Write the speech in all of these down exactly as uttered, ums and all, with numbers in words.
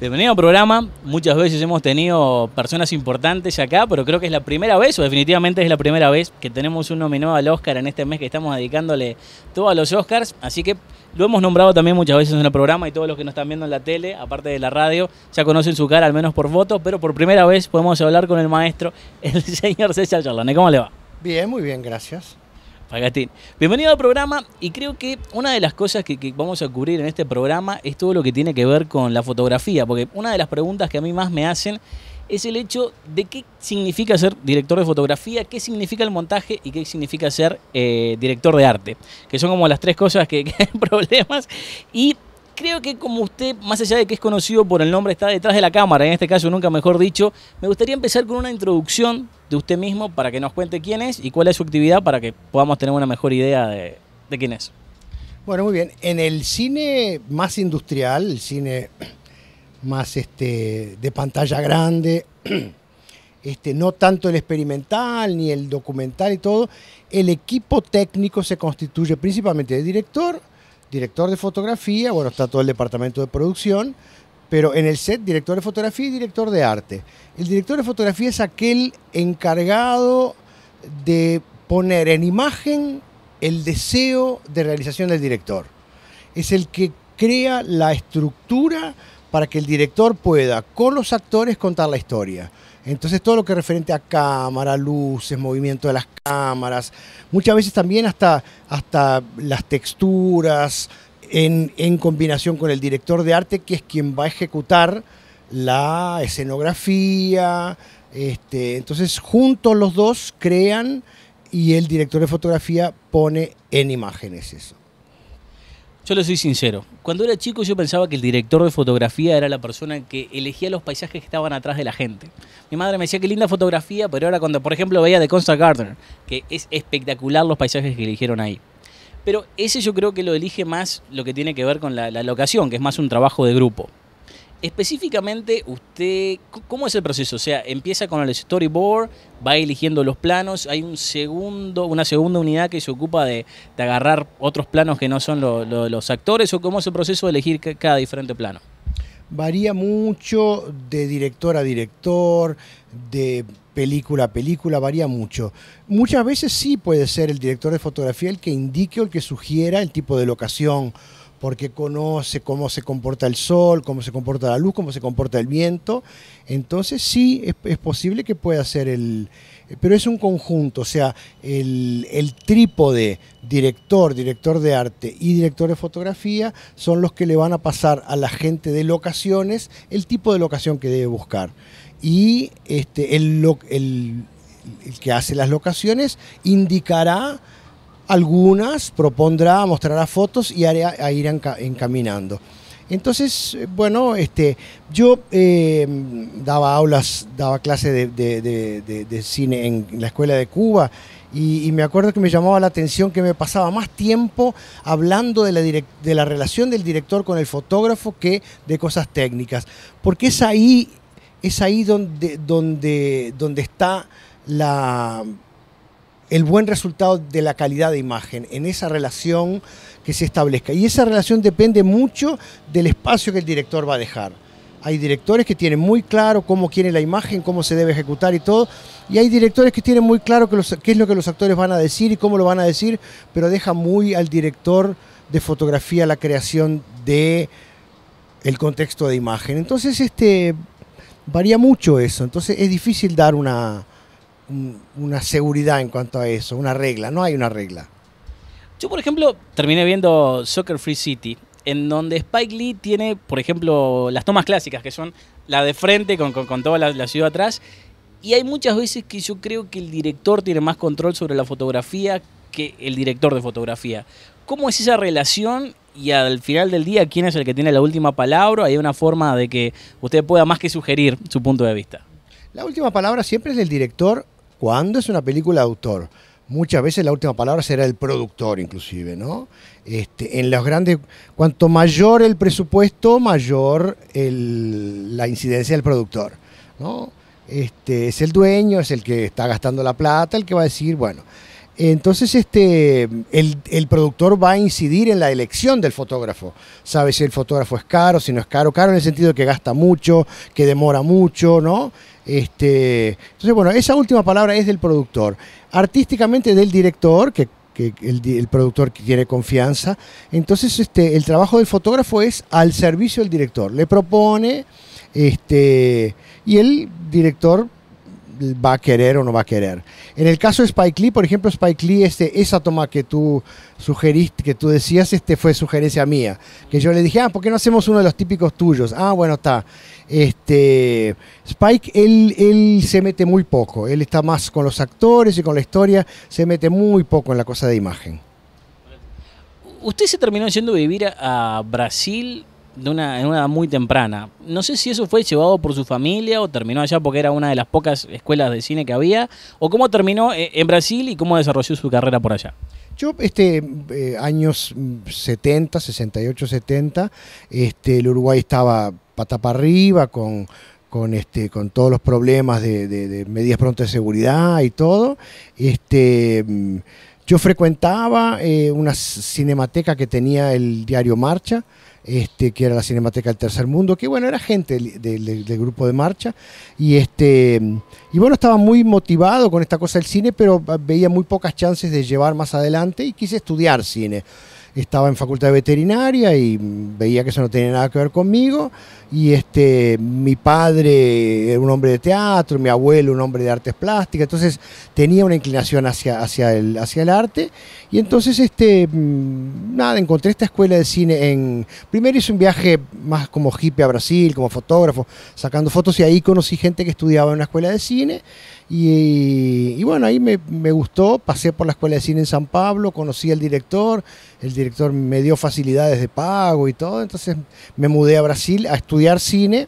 Bienvenido al programa. Muchas veces hemos tenido personas importantes acá, pero creo que es la primera vez, o definitivamente es la primera vez, que tenemos un nominado al Oscar en este mes que estamos dedicándole todos los Oscars. Así que lo hemos nombrado también muchas veces en el programa y todos los que nos están viendo en la tele, aparte de la radio, ya conocen su cara, al menos por fotos, pero por primera vez podemos hablar con el maestro, el señor César Charlone. ¿Cómo le va? Bien, muy bien, gracias. Pagatín. Bienvenido al programa, y creo que una de las cosas que, que vamos a cubrir en este programa es todo lo que tiene que ver con la fotografía, porque una de las preguntas que a mí más me hacen es el hecho de qué significa ser director de fotografía, qué significa el montaje y qué significa ser eh, director de arte, que son como las tres cosas que, que hay problemas. Y creo que como usted, más allá de que es conocido por el nombre, está detrás de la cámara, en este caso nunca mejor dicho, me gustaría empezar con una introducción de usted mismo para que nos cuente quién es y cuál es su actividad para que podamos tener una mejor idea de, de quién es. Bueno, muy bien. En el cine más industrial, el cine más este, de pantalla grande, este, no tanto el experimental ni el documental y todo, el equipo técnico se constituye principalmente de director, director de fotografía, bueno, está todo el departamento de producción, pero en el set, director de fotografía y director de arte. El director de fotografía es aquel encargado de poner en imagen el deseo de realización del director. Es el que crea la estructura para que el director pueda, con los actores, contar la historia. Entonces todo lo que es referente a cámara, luces, movimiento de las cámaras, muchas veces también hasta, hasta las texturas en, en combinación con el director de arte, que es quien va a ejecutar la escenografía. Este, entonces juntos los dos crean y el director de fotografía pone en imágenes eso. Yo le soy sincero, cuando era chico yo pensaba que el director de fotografía era la persona que elegía los paisajes que estaban atrás de la gente. Mi madre me decía qué linda fotografía, pero ahora cuando por ejemplo veía The Constant Gardener, que es espectacular los paisajes que eligieron ahí. Pero ese yo creo que lo elige más lo que tiene que ver con la, la locación, que es más un trabajo de grupo. Específicamente, usted, ¿cómo es el proceso? O sea, empieza con el storyboard, va eligiendo los planos, hay un segundo, una segunda unidad que se ocupa de, de agarrar otros planos que no son lo, lo, los actores, ¿o cómo es el proceso de elegir cada diferente plano? Varía mucho de director a director, de película a película, varía mucho. Muchas veces sí puede ser el director de fotografía el que indique o el que sugiera el tipo de locación, porque conoce cómo se comporta el sol, cómo se comporta la luz, cómo se comporta el viento. Entonces sí, es, es posible que pueda ser el... Pero es un conjunto, o sea, el, el trípode director, director de arte y director de fotografía son los que le van a pasar a la gente de locaciones el tipo de locación que debe buscar. Y este, el, el, el que hace las locaciones indicará algunas, propondrá, mostrará fotos y hará, a irán encaminando. Entonces, bueno, este, yo eh, daba aulas, daba clases de, de, de, de, de cine en la escuela de Cuba y, y me acuerdo que me llamaba la atención que me pasaba más tiempo hablando de la, direct, de la relación del director con el fotógrafo que de cosas técnicas, porque es ahí, es ahí donde, donde, donde está la... el buen resultado de la calidad de imagen, en esa relación que se establezca. Y esa relación depende mucho del espacio que el director va a dejar. Hay directores que tienen muy claro cómo quiere la imagen, cómo se debe ejecutar y todo, y hay directores que tienen muy claro que los, qué es lo que los actores van a decir y cómo lo van a decir, pero deja muy al director de fotografía la creación de el contexto de imagen. Entonces este, varía mucho eso, entonces es difícil dar una... una seguridad en cuanto a eso, una regla, no hay una regla. Yo, por ejemplo, terminé viendo Soccer Free City, en donde Spike Lee tiene, por ejemplo, las tomas clásicas, que son la de frente con, con, con toda la, la ciudad atrás, y hay muchas veces que yo creo que el director tiene más control sobre la fotografía que el director de fotografía. ¿Cómo es esa relación? Y al final del día, ¿quién es el que tiene la última palabra? Hay una forma de que usted pueda más que sugerir su punto de vista. La última palabra siempre es del director, cuando es una película de autor. Muchas veces la última palabra será el productor, inclusive, ¿no? Este, en los grandes, cuanto mayor el presupuesto, mayor el, la incidencia del productor, ¿no? Este, es el dueño, es el que está gastando la plata, el que va a decir, bueno, Entonces este, el, el productor va a incidir en la elección del fotógrafo. Sabe si el fotógrafo es caro, si no es caro. Caro en el sentido de que gasta mucho, que demora mucho, ¿no? Este, entonces, bueno, esa última palabra es del productor. Artísticamente del director, que, que el, el productor tiene confianza. Entonces este, el trabajo del fotógrafo es al servicio del director. Le propone este, y el director va a querer o no va a querer. En el caso de Spike Lee, por ejemplo, Spike Lee, este, esa toma que tú sugeriste, que tú decías, este, fue sugerencia mía, que yo le dije, ah, ¿por qué no hacemos uno de los típicos tuyos? Ah, bueno, está. Este, Spike, él, él se mete muy poco, él está más con los actores y con la historia, se mete muy poco en la cosa de imagen. Usted se terminó yendo a vivir a Brasil de una, en una edad muy temprana. No sé si eso fue llevado por su familia o terminó allá porque era una de las pocas escuelas de cine que había, o cómo terminó en Brasil y cómo desarrolló su carrera por allá. Yo, este, eh, años setenta, sesenta y ocho, setenta, este, el Uruguay estaba pata para arriba con... Con, este, con todos los problemas de, de, de medidas prontas de seguridad y todo. Este, yo frecuentaba eh, una cinemateca que tenía el diario Marcha, este, que era la Cinemateca del Tercer Mundo, que bueno, era gente del, del, del grupo de Marcha, y, este, y bueno, estaba muy motivado con esta cosa del cine, pero veía muy pocas chances de llevar más adelante y quise estudiar cine. Estaba en facultad de veterinaria y veía que eso no tenía nada que ver conmigo, y este, mi padre era un hombre de teatro, mi abuelo un hombre de artes plásticas, entonces tenía una inclinación hacia, hacia, el, hacia el arte, y entonces este, nada, encontré esta escuela de cine en... Primero hice un viaje más como hippie a Brasil, como fotógrafo, sacando fotos, y ahí conocí gente que estudiaba en una escuela de cine, y, y bueno, ahí me, me gustó, pasé por la escuela de cine en San Pablo, conocí al director, el director me dio facilidades de pago y todo, entonces me mudé a Brasil a estudiar cine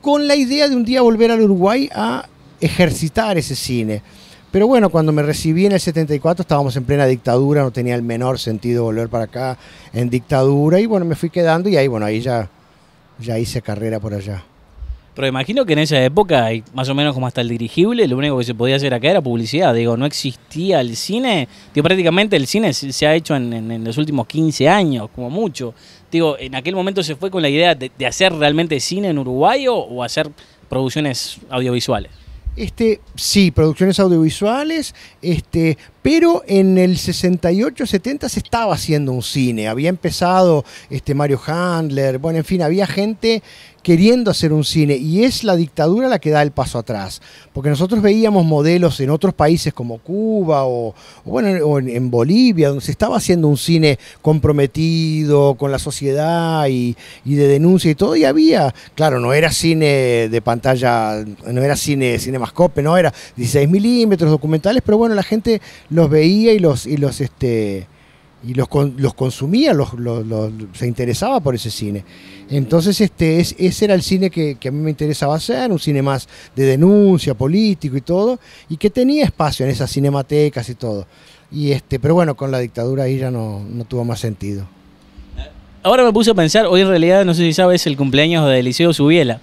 con la idea de un día volver al Uruguay a ejercitar ese cine. Pero bueno, cuando me recibí en el setenta y cuatro estábamos en plena dictadura, no tenía el menor sentido volver para acá en dictadura, y bueno, me fui quedando y ahí, bueno, ahí ya, ya hice carrera por allá. Pero imagino que en esa época, más o menos como hasta el dirigible, lo único que se podía hacer acá era publicidad. Digo, no existía el cine. Digo, prácticamente el cine se ha hecho en, en, en los últimos quince años, como mucho. Digo, ¿en aquel momento se fue con la idea de, de hacer realmente cine en Uruguay o, o hacer producciones audiovisuales? Este, sí, producciones audiovisuales, este, pero en el sesenta y ocho, setenta se estaba haciendo un cine. Había empezado este, Mario Handler, bueno, en fin, había gente queriendo hacer un cine, y es la dictadura la que da el paso atrás, porque nosotros veíamos modelos en otros países como Cuba o, o bueno, o en, en Bolivia, donde se estaba haciendo un cine comprometido con la sociedad y, y de denuncia y todo, y había, claro, no era cine de pantalla, no era cine cinemascope, no era dieciséis milímetros, documentales, pero bueno, la gente los veía y los y los este y los, los consumía, los, los, los, se interesaba por ese cine. Entonces este, es, ese era el cine que, que a mí me interesaba hacer, un cine más de denuncia, político y todo, y que tenía espacio en esas cinematecas y todo. Y este, pero bueno, con la dictadura ahí ya no, no tuvo más sentido. Ahora me puse a pensar, hoy en realidad, no sé si sabes, el cumpleaños de Eliseo Subiela.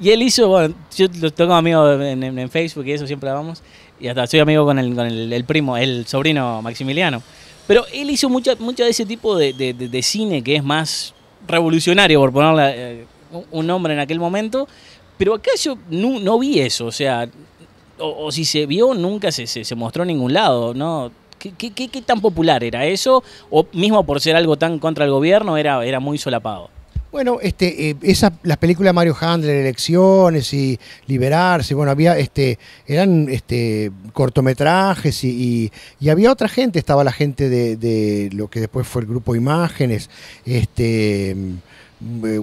Y él hizo, bueno, yo tengo amigos en, en, en Facebook y eso siempre hablamos, y hasta soy amigo con el, con el, el primo, el sobrino Maximiliano. Pero él hizo mucha, mucha de ese tipo de, de, de, de cine que es más revolucionario, por ponerle eh, un nombre en aquel momento. Pero acá yo no, no vi eso, o sea, o, o si se vio, nunca se, se, se mostró en ningún lado, ¿no? ¿Qué, qué, qué, qué tan popular era eso? O mismo por ser algo tan contra el gobierno, era, era muy solapado. Bueno, este, eh, esa, las películas Mario Handler, Elecciones y Liberarse, bueno, había, este, eran este, cortometrajes y, y, y había otra gente, estaba la gente de, de lo que después fue el grupo Imágenes, este,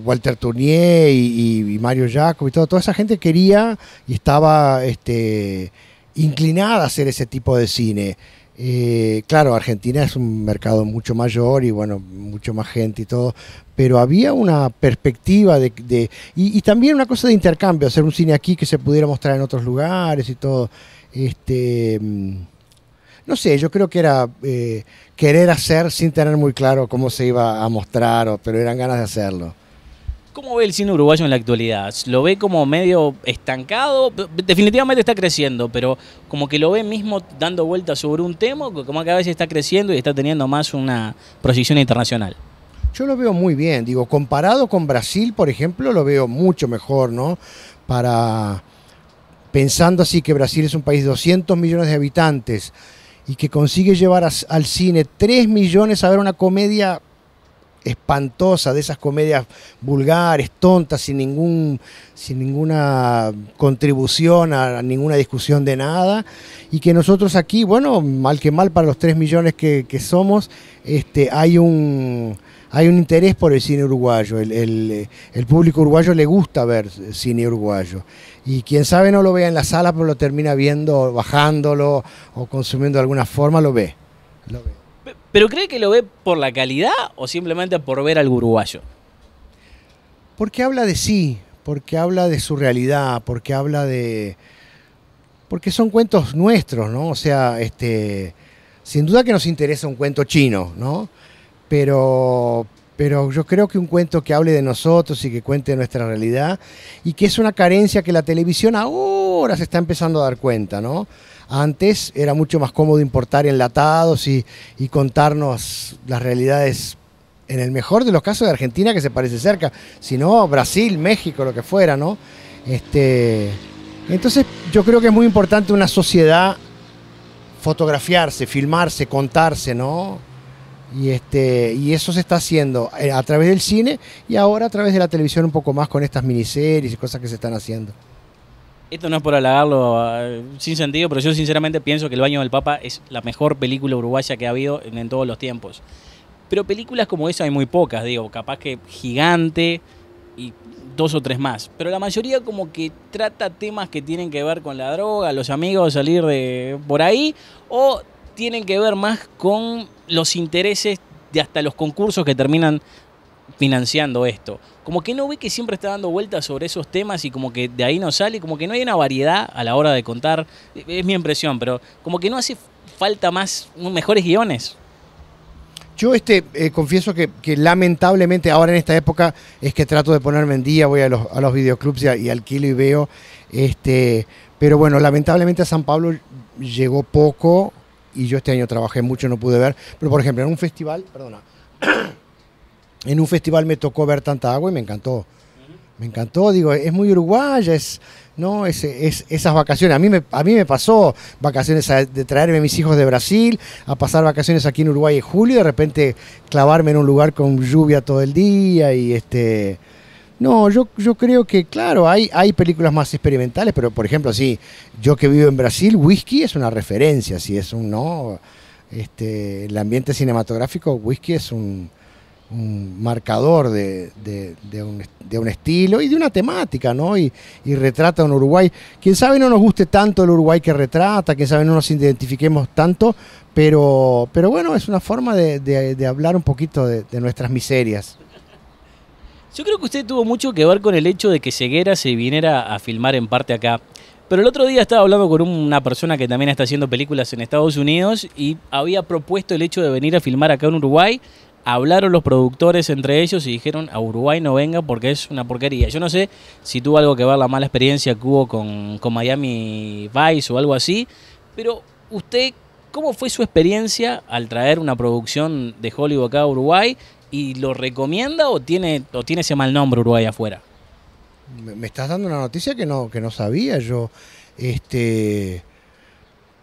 Walter Tournier y, y Mario Jacob y todo, toda esa gente quería y estaba este, inclinada a hacer ese tipo de cine. Eh, claro, Argentina es un mercado mucho mayor y bueno, mucho más gente y todo, pero había una perspectiva de, de y, y también una cosa de intercambio, hacer un cine aquí que se pudiera mostrar en otros lugares y todo. Este, no sé, yo creo que era eh, querer hacer sin tener muy claro cómo se iba a mostrar, o, pero eran ganas de hacerlo. ¿Cómo ve el cine uruguayo en la actualidad? ¿Lo ve como medio estancado? Definitivamente está creciendo, pero como que lo ve mismo dando vueltas sobre un tema, como que a veces está creciendo y está teniendo más una proyección internacional. Yo lo veo muy bien, digo, comparado con Brasil, por ejemplo, lo veo mucho mejor, ¿no? Para, pensando así que Brasil es un país de doscientos millones de habitantes y que consigue llevar a, al cine tres millones a ver una comedia espantosa, de esas comedias vulgares, tontas, sin ningún, sin ninguna contribución a, a ninguna discusión de nada, y que nosotros aquí, bueno, mal que mal para los tres millones que, que somos, este, hay un hay un interés por el cine uruguayo, el, el, el público uruguayo le gusta ver cine uruguayo, y quien sabe no lo vea en la sala, pero lo termina viendo, bajándolo o consumiendo de alguna forma, lo ve, lo ve. ¿Pero cree que lo ve por la calidad o simplemente por ver al uruguayo? Porque habla de sí, porque habla de su realidad, porque habla de... Porque son cuentos nuestros, ¿no? O sea, este, sin duda que nos interesa un cuento chino, ¿no? Pero, pero yo creo que un cuento que hable de nosotros y que cuente nuestra realidad, y que es una carencia que la televisión ahora se está empezando a dar cuenta, ¿no? Antes era mucho más cómodo importar enlatados y, y contarnos las realidades, en el mejor de los casos de Argentina, que se parece cerca, sino Brasil, México, lo que fuera, ¿no? Este, entonces yo creo que es muy importante una sociedad fotografiarse, filmarse, contarse, ¿no? Y, este, y eso se está haciendo a través del cine y ahora a través de la televisión un poco más con estas miniseries y cosas que se están haciendo. Esto no es por halagarlo sin sentido, pero yo sinceramente pienso que El Baño del Papa es la mejor película uruguaya que ha habido en, en todos los tiempos. Pero películas como esa hay muy pocas, digo, capaz que Gigante y dos o tres más. Pero la mayoría como que trata temas que tienen que ver con la droga, los amigos, salir de por ahí, o tienen que ver más con los intereses de hasta los concursos que terminan financiando esto. Como que no ve que siempre está dando vueltas sobre esos temas y como que de ahí no sale, como que no hay una variedad a la hora de contar, es mi impresión, pero como que no hace falta más, mejores guiones. Yo este, eh, confieso que, que lamentablemente ahora en esta época es que trato de ponerme en día, voy a los, a los videoclubs y, y alquilo y veo, este, pero bueno, lamentablemente a San Pablo llegó poco y yo este año trabajé mucho, no pude ver, pero por ejemplo en un festival, perdona, en un festival me tocó ver Tanta Agua y me encantó. Me encantó, digo, es muy uruguaya, es, ¿no? es, es esas vacaciones. A mí, me, a mí me pasó vacaciones a, de traerme a mis hijos de Brasil, a pasar vacaciones aquí en Uruguay en julio y de repente clavarme en un lugar con lluvia todo el día. Y este no, yo, yo creo que, claro, hay, hay películas más experimentales, pero por ejemplo, sí, yo que vivo en Brasil, Whisky es una referencia, sí, es un, ¿no? Este, el ambiente cinematográfico, Whisky es un... un marcador de, de, de, un, de un estilo y de una temática, ¿no? Y, y retrata un Uruguay. Quién sabe no nos guste tanto el Uruguay que retrata, quién sabe no nos identifiquemos tanto, pero, pero bueno, es una forma de, de, de hablar un poquito de, de nuestras miserias. Yo creo que usted tuvo mucho que ver con el hecho de que Ceguera se viniera a filmar en parte acá. Pero el otro día estaba hablando con una persona que también está haciendo películas en Estados Unidos y había propuesto el hecho de venir a filmar acá en Uruguay. Hablaron los productores entre ellos y dijeron a Uruguay no venga porque es una porquería. Yo no sé si tuvo algo que ver la mala experiencia que hubo con, con Miami Vice o algo así, pero usted, ¿cómo fue su experiencia al traer una producción de Hollywood acá a Uruguay? ¿Y lo recomienda o tiene, o tiene ese mal nombre Uruguay afuera? Me estás dando una noticia que no, que no sabía yo. Este...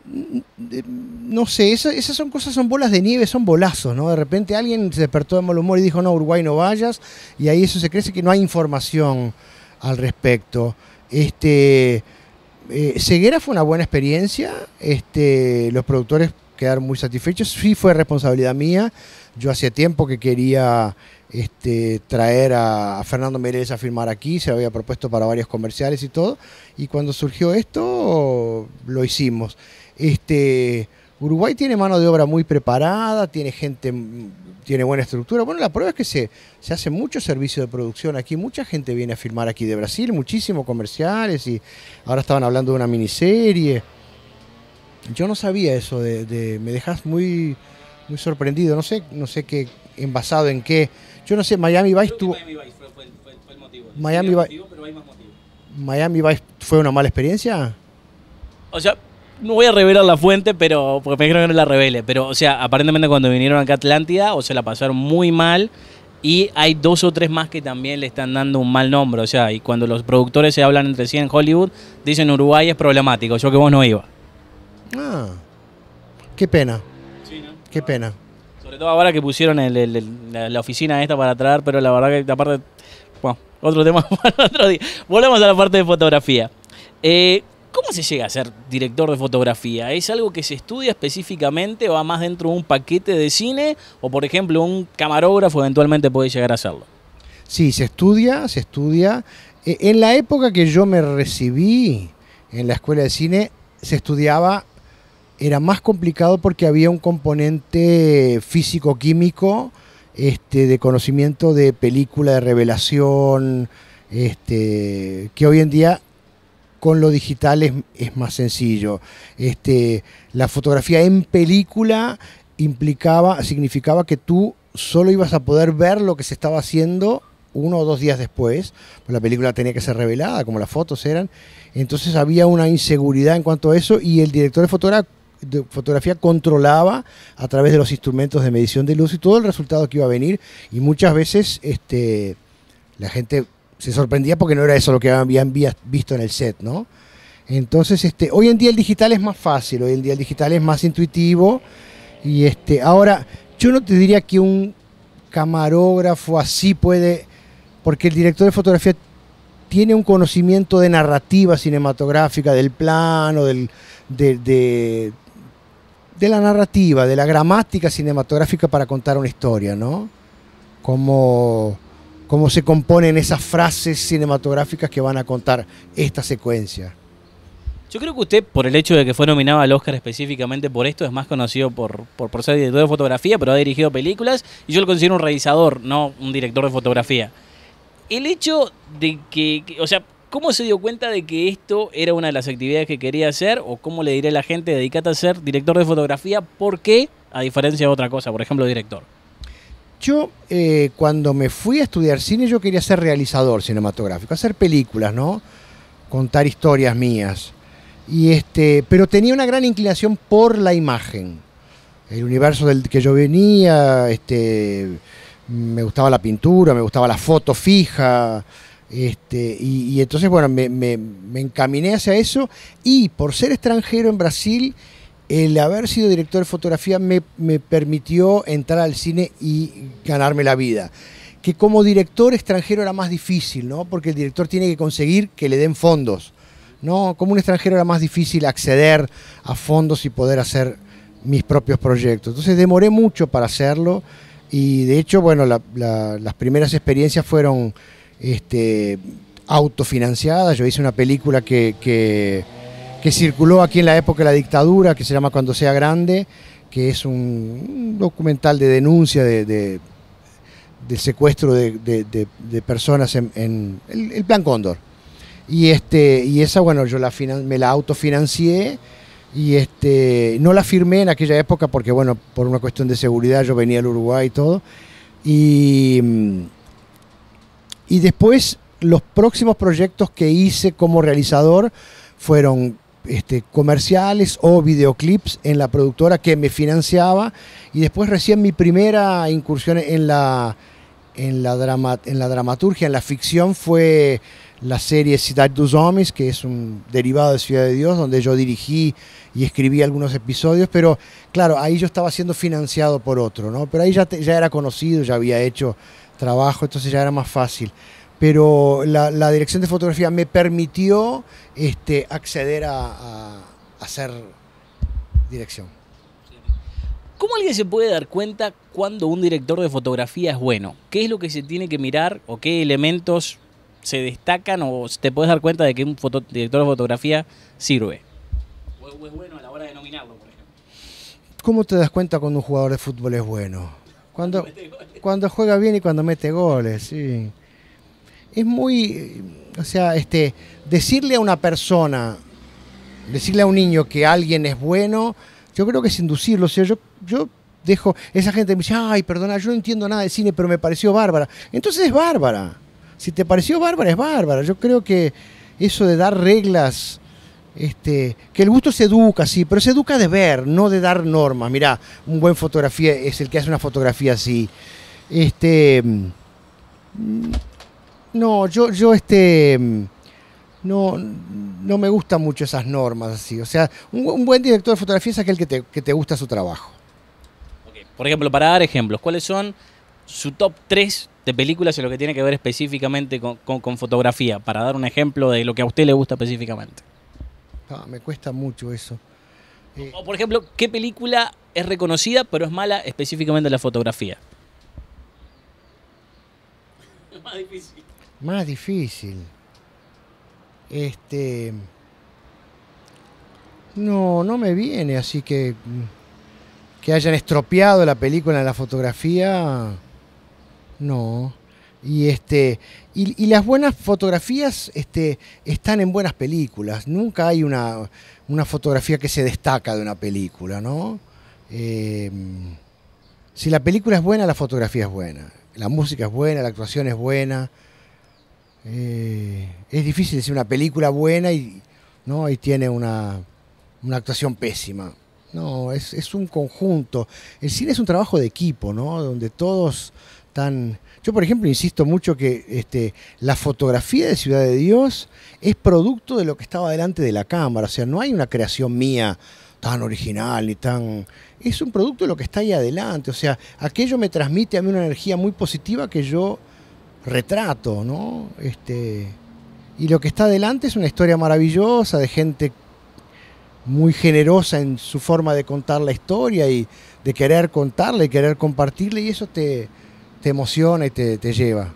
No sé, esas, esas son cosas, son bolas de nieve, son bolazos, ¿no? De repente alguien se despertó de mal humor y dijo, no, Uruguay no vayas, y ahí eso se crece que no hay información al respecto. Este, eh, Ceguera fue una buena experiencia, este, los productores quedaron muy satisfechos, sí fue responsabilidad mía, yo hacía tiempo que quería este, traer a, a Fernando Meirelles a filmar aquí, se lo había propuesto para varios comerciales y todo, y cuando surgió esto lo hicimos. Este, Uruguay tiene mano de obra muy preparada, tiene gente, tiene buena estructura. Bueno, la prueba es que se, se hace mucho servicio de producción aquí, mucha gente viene a filmar aquí de Brasil, muchísimos comerciales y ahora estaban hablando de una miniserie. Yo no sabía eso, de, de, me dejas muy, muy sorprendido, no sé, no sé qué, envasado en qué. Yo no sé, Miami Vice tuvo... Miami Vice fue, fue, fue, fue el motivos. Miami Vice. Motivo, pero hay más motivos. ¿Miami Vice fue una mala experiencia? O sea, no voy a revelar la fuente, pero porque me dijeron que no la revele. Pero, o sea, aparentemente cuando vinieron acá a Atlántida, o se la pasaron muy mal. Y hay dos o tres más que también le están dando un mal nombre. O sea, y cuando los productores se hablan entre sí en Hollywood, dicen Uruguay es problemático, yo que vos no iba. Ah, qué pena. Sí, ¿no? Qué pena. Sobre todo ahora que pusieron el, el, el, la oficina esta para traer, pero la verdad que aparte... Bueno, otro tema para otro día. Volvemos a la parte de fotografía. Eh, ¿Cómo se llega a ser director de fotografía? ¿Es algo que se estudia específicamente o va más dentro de un paquete de cine? ¿O, por ejemplo, un camarógrafo eventualmente puede llegar a hacerlo? Sí, se estudia, se estudia. En la época que yo me recibí en la escuela de cine, se estudiaba, era más complicado porque había un componente físico-químico, este, de conocimiento de película, de revelación, este, que hoy en día... Con lo digital es, es más sencillo. Este, la fotografía en película implicaba, significaba que tú solo ibas a poder ver lo que se estaba haciendo uno o dos días después. La película tenía que ser revelada, como las fotos eran. Entonces había una inseguridad en cuanto a eso y el director de fotografía, de fotografía controlaba a través de los instrumentos de medición de luz y todo el resultado que iba a venir. Y muchas veces este, la gente... se sorprendía porque no era eso lo que habían visto en el set, ¿no? Entonces, este, hoy en día el digital es más fácil, hoy en día el digital es más intuitivo. Y este, ahora, yo no te diría que un camarógrafo así puede, porque el director de fotografía tiene un conocimiento de narrativa cinematográfica, del plano, del, de, de, de la narrativa, de la gramática cinematográfica para contar una historia, ¿no? Como... cómo se componen esas frases cinematográficas que van a contar esta secuencia. Yo creo que usted, por el hecho de que fue nominado al Oscar específicamente por esto, es más conocido por, por, por ser director de fotografía, pero ha dirigido películas, y yo lo considero un realizador, no un director de fotografía. El hecho de que, que, o sea, ¿cómo se dio cuenta de que esto era una de las actividades que quería hacer? ¿O cómo le diré a la gente, dedícate a ser director de fotografía? ¿Por qué? A diferencia de otra cosa, por ejemplo, director. Yo, eh, cuando me fui a estudiar cine, yo quería ser realizador cinematográfico, hacer películas, ¿no? Contar historias mías. Y este, pero tenía una gran inclinación por la imagen. El universo del que yo venía, este, me gustaba la pintura, me gustaba la foto fija. Este, y, y entonces, bueno, me, me, me encaminé hacia eso. Y por ser extranjero en Brasil... el haber sido director de fotografía me, me permitió entrar al cine y ganarme la vida. Que como director extranjero era más difícil, ¿no? Porque el director tiene que conseguir que le den fondos, ¿no? Como un extranjero era más difícil acceder a fondos y poder hacer mis propios proyectos. Entonces demoré mucho para hacerlo y de hecho, bueno, la, la, las primeras experiencias fueron este, autofinanciadas. Yo hice una película que... que que circuló aquí en la época de la dictadura, que se llama Cuando sea grande, que es un documental de denuncia de, de, de secuestro de, de, de, de personas en, en el, el Plan Cóndor. Y, este, y esa, bueno, yo la finan, me la autofinancié y este, no la firmé en aquella época porque, bueno, por una cuestión de seguridad yo venía al Uruguay y todo. Y, y después los próximos proyectos que hice como realizador fueron... Este, comerciales o videoclips en la productora que me financiaba y después recién mi primera incursión en la, en la, drama, en la dramaturgia, en la ficción fue la serie Ciudad de Dios, que es un derivado de Ciudad de Dios donde yo dirigí y escribí algunos episodios, pero claro, ahí yo estaba siendo financiado por otro, ¿no? Pero ahí ya, te, ya era conocido, ya había hecho trabajo, entonces ya era más fácil. Pero la, la dirección de fotografía me permitió este, acceder a, a, a hacer dirección. ¿Cómo alguien se puede dar cuenta cuando un director de fotografía es bueno? ¿Qué es lo que se tiene que mirar o qué elementos se destacan o te puedes dar cuenta de que un foto, director de fotografía sirve? ¿O es bueno a la hora de nominarlo, por ejemplo? ¿Cómo te das cuenta cuando un jugador de fútbol es bueno? Cuando, cuando, cuando juega bien y cuando mete goles, sí. Es muy, o sea, este, decirle a una persona, decirle a un niño que alguien es bueno, yo creo que es inducirlo. O sea, yo, yo dejo, esa gente me dice, ay, perdona, yo no entiendo nada de cine, pero me pareció bárbara. Entonces es bárbara. Si te pareció bárbara, es bárbara. Yo creo que eso de dar reglas, este, que el gusto se educa, sí, pero se educa de ver, no de dar normas. Mirá, un buen fotografía es el que hace una fotografía así. Este, no, yo, yo este, no, no me gustan mucho esas normas así. O sea, un, un buen director de fotografía es aquel que te, que te gusta su trabajo. Okay. Por ejemplo, para dar ejemplos, ¿cuáles son su top tres de películas en lo que tiene que ver específicamente con, con, con fotografía? Para dar un ejemplo de lo que a usted le gusta específicamente. Ah, me cuesta mucho eso. Eh, o, por ejemplo, ¿qué película es reconocida pero es mala específicamente en la fotografía? Más difícil. Más difícil. Este... No, no me viene, así que... Que hayan estropeado la película en la fotografía... No. Y este y, y las buenas fotografías este, están en buenas películas. Nunca hay una, una fotografía que se destaca de una película, ¿no? Eh, si la película es buena, la fotografía es buena. La música es buena, la actuación es buena. Eh, es difícil decir una película buena y, ¿no? y tiene una, una actuación pésima. No, es, es un conjunto. El cine es un trabajo de equipo, ¿no? Donde todos... Tan... Yo, por ejemplo, insisto mucho que este, la fotografía de Ciudad de Dios es producto de lo que estaba delante de la cámara. O sea, no hay una creación mía tan original ni tan... Es un producto de lo que está ahí adelante. O sea, aquello me transmite a mí una energía muy positiva que yo retrato, ¿no? Este... Y lo que está adelante es una historia maravillosa de gente muy generosa en su forma de contar la historia y de querer contarla y querer compartirla, y eso te... te emociona y te, te lleva.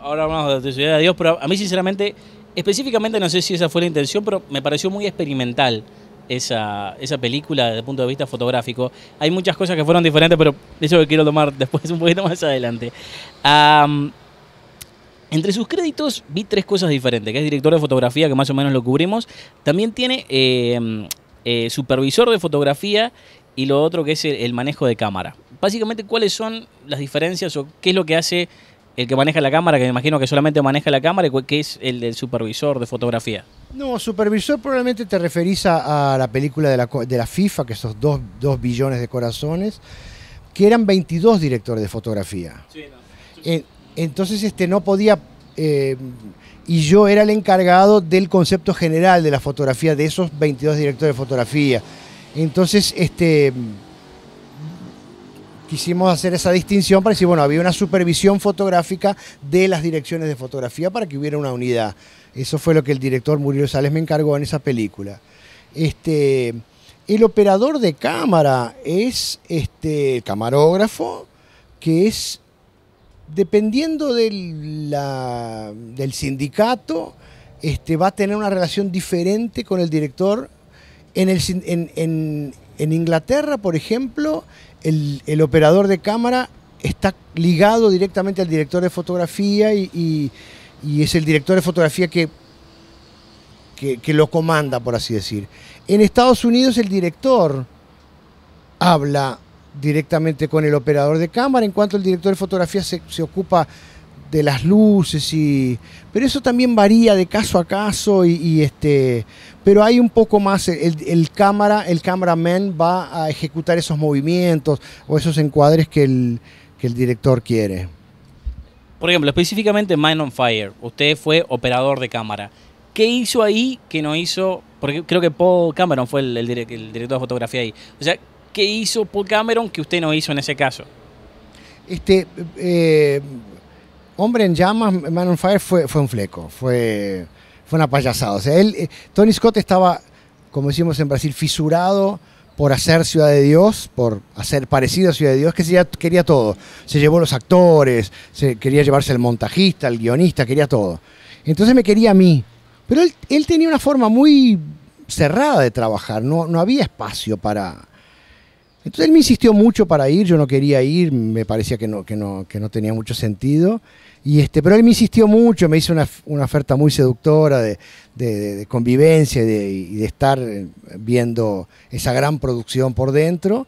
Ahora hablamos de Ciudad de Dios, pero a mí sinceramente, específicamente no sé si esa fue la intención, pero me pareció muy experimental esa, esa película desde el punto de vista fotográfico. Hay muchas cosas que fueron diferentes, pero eso lo quiero tomar después, un poquito más adelante. Um, entre sus créditos vi tres cosas diferentes, que es director de fotografía, que más o menos lo cubrimos. También tiene eh, eh, supervisor de fotografía, y lo otro que es el manejo de cámara. Básicamente, ¿cuáles son las diferencias o qué es lo que hace el que maneja la cámara? Que me imagino que solamente maneja la cámara, y qué es el del supervisor de fotografía. No, supervisor probablemente te referís a, a la película de la, de la FIFA, que esos dos, dos billones de corazones, que eran veintidós directores de fotografía. Sí, no. Entonces este, no podía... Eh, y yo era el encargado del concepto general de la fotografía de esos veintidós directores de fotografía. Entonces, este, quisimos hacer esa distinción para decir, bueno, había una supervisión fotográfica de las direcciones de fotografía para que hubiera una unidad. Eso fue lo que el director Muriel Sales me encargó en esa película. Este, el operador de cámara es este, el camarógrafo, que es, dependiendo de la, del sindicato, este, va a tener una relación diferente con el director. En, el, en, en, en Inglaterra, por ejemplo, el, el operador de cámara está ligado directamente al director de fotografía y, y, y es el director de fotografía que, que, que lo comanda, por así decir. En Estados Unidos el director habla directamente con el operador de cámara, en cuanto el director de fotografía se, se ocupa de las luces, y pero eso también varía de caso a caso, y, y este pero hay un poco más, el, el cámara el cameraman va a ejecutar esos movimientos o esos encuadres que el, que el director quiere. Por ejemplo, específicamente Man on Fire, usted fue operador de cámara. ¿Qué hizo ahí que no hizo? Porque creo que Paul Cameron fue el, el, direct, el director de fotografía ahí. O sea, ¿qué hizo Paul Cameron que usted no hizo en ese caso? Este... Eh, Hombre en Llamas, Man on Fire, fue, fue un fleco, fue, fue una payasada. O sea, él, eh, Tony Scott estaba, como decimos en Brasil, fisurado por hacer Ciudad de Dios, por hacer parecido a Ciudad de Dios, que se, quería todo. Se llevó los actores, se, quería llevarse el montajista, el guionista, quería todo. Entonces me quería a mí. Pero él, él tenía una forma muy cerrada de trabajar, no, no había espacio para... Entonces él me insistió mucho para ir, yo no quería ir, me parecía que no, que no, que no tenía mucho sentido, y este, pero él me insistió mucho, me hizo una, una oferta muy seductora de, de, de convivencia y de, y de estar viendo esa gran producción por dentro,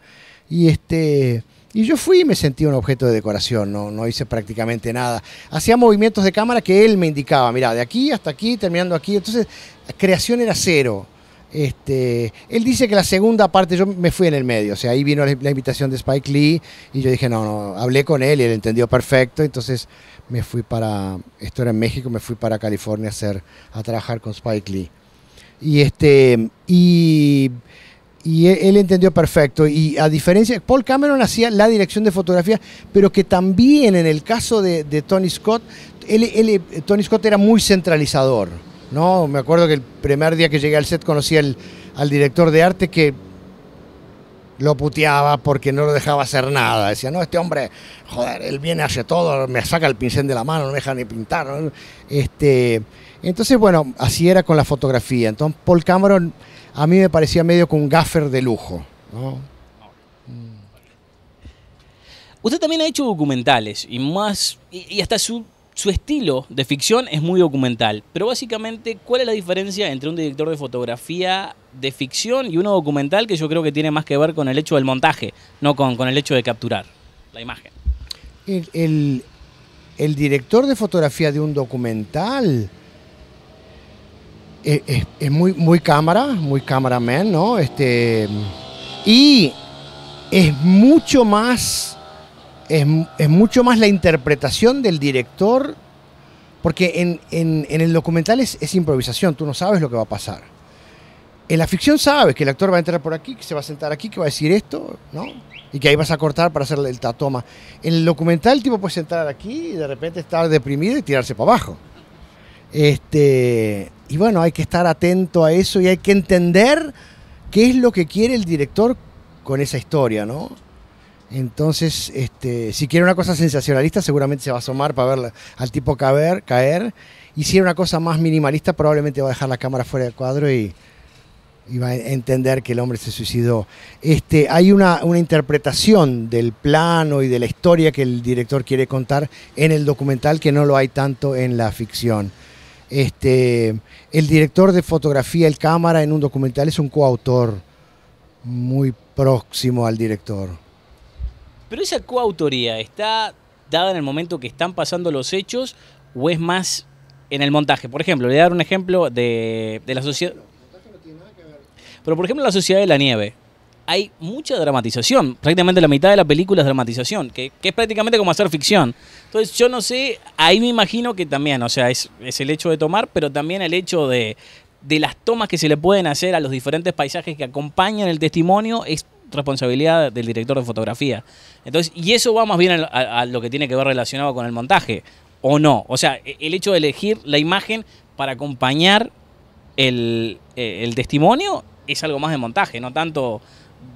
y este, Y yo fui y me sentí un objeto de decoración, no, no hice prácticamente nada. Hacía movimientos de cámara que él me indicaba, mirá, de aquí hasta aquí, terminando aquí. Entonces, la creación era cero. Este, él dice que la segunda parte, yo me fui en el medio, o sea, ahí vino la, la invitación de Spike Lee y yo dije, no, no, hablé con él y él entendió perfecto, entonces me fui para, esto era en México, me fui para California a, hacer, a trabajar con Spike Lee. Y este, y... Y él, él entendió perfecto, y a diferencia, Paul Cameron hacía la dirección de fotografía, pero que también en el caso de, de Tony Scott, él, él, Tony Scott era muy centralizador, ¿no? Me acuerdo que el primer día que llegué al set conocí al, al director de arte que lo puteaba porque no lo dejaba hacer nada. Decía, no, este hombre, joder, él viene, hace todo, me saca el pincel de la mano, no me deja ni pintar, ¿no? Este, entonces, bueno, así era con la fotografía. Entonces, Paul Cameron a mí me parecía medio con un gaffer de lujo, ¿no? Usted también ha hecho documentales y más, y hasta su, su estilo de ficción es muy documental. Pero básicamente, ¿cuál es la diferencia entre un director de fotografía de ficción y uno documental, que yo creo que tiene más que ver con el hecho del montaje, no con, con el hecho de capturar la imagen? El, el, el director de fotografía de un documental... Es, es, es muy, muy cámara, muy cameraman, ¿no? Este, y es mucho más, es, es mucho más la interpretación del director, porque en, en, en el documental es, es improvisación, tú no sabes lo que va a pasar. En la ficción sabes que el actor va a entrar por aquí, que se va a sentar aquí, que va a decir esto, ¿no? Y que ahí vas a cortar para hacer el toma. En el documental el tipo puede sentar aquí y de repente estar deprimido y tirarse para abajo. Este, y bueno, hay que estar atento a eso y hay que entender qué es lo que quiere el director con esa historia, ¿no? Entonces, este, si quiere una cosa sensacionalista, seguramente se va a asomar para ver al tipo caer, caer. Y si era una cosa más minimalista, probablemente va a dejar la cámara fuera del cuadro y, y va a entender que el hombre se suicidó. Este, hay una, una interpretación del plano y de la historia que el director quiere contar en el documental, que no lo hay tanto en la ficción. Este, el director de fotografía, el cámara en un documental es un coautor muy próximo al director. Pero esa coautoría, ¿está dada en el momento que están pasando los hechos o es más en el montaje? Por ejemplo, le voy a dar un ejemplo de, de la sociedad... Pero por ejemplo, La Sociedad de la Nieve, hay mucha dramatización, prácticamente la mitad de la película es dramatización, que, que es prácticamente como hacer ficción. Entonces yo no sé, ahí me imagino que también, o sea, es, es el hecho de tomar, pero también el hecho de, de las tomas que se le pueden hacer a los diferentes paisajes que acompañan el testimonio es responsabilidad del director de fotografía. Entonces, y eso va más bien a, a, a lo que tiene que ver relacionado con el montaje, o no. O sea, el hecho de elegir la imagen para acompañar el, el testimonio es algo más de montaje, no tanto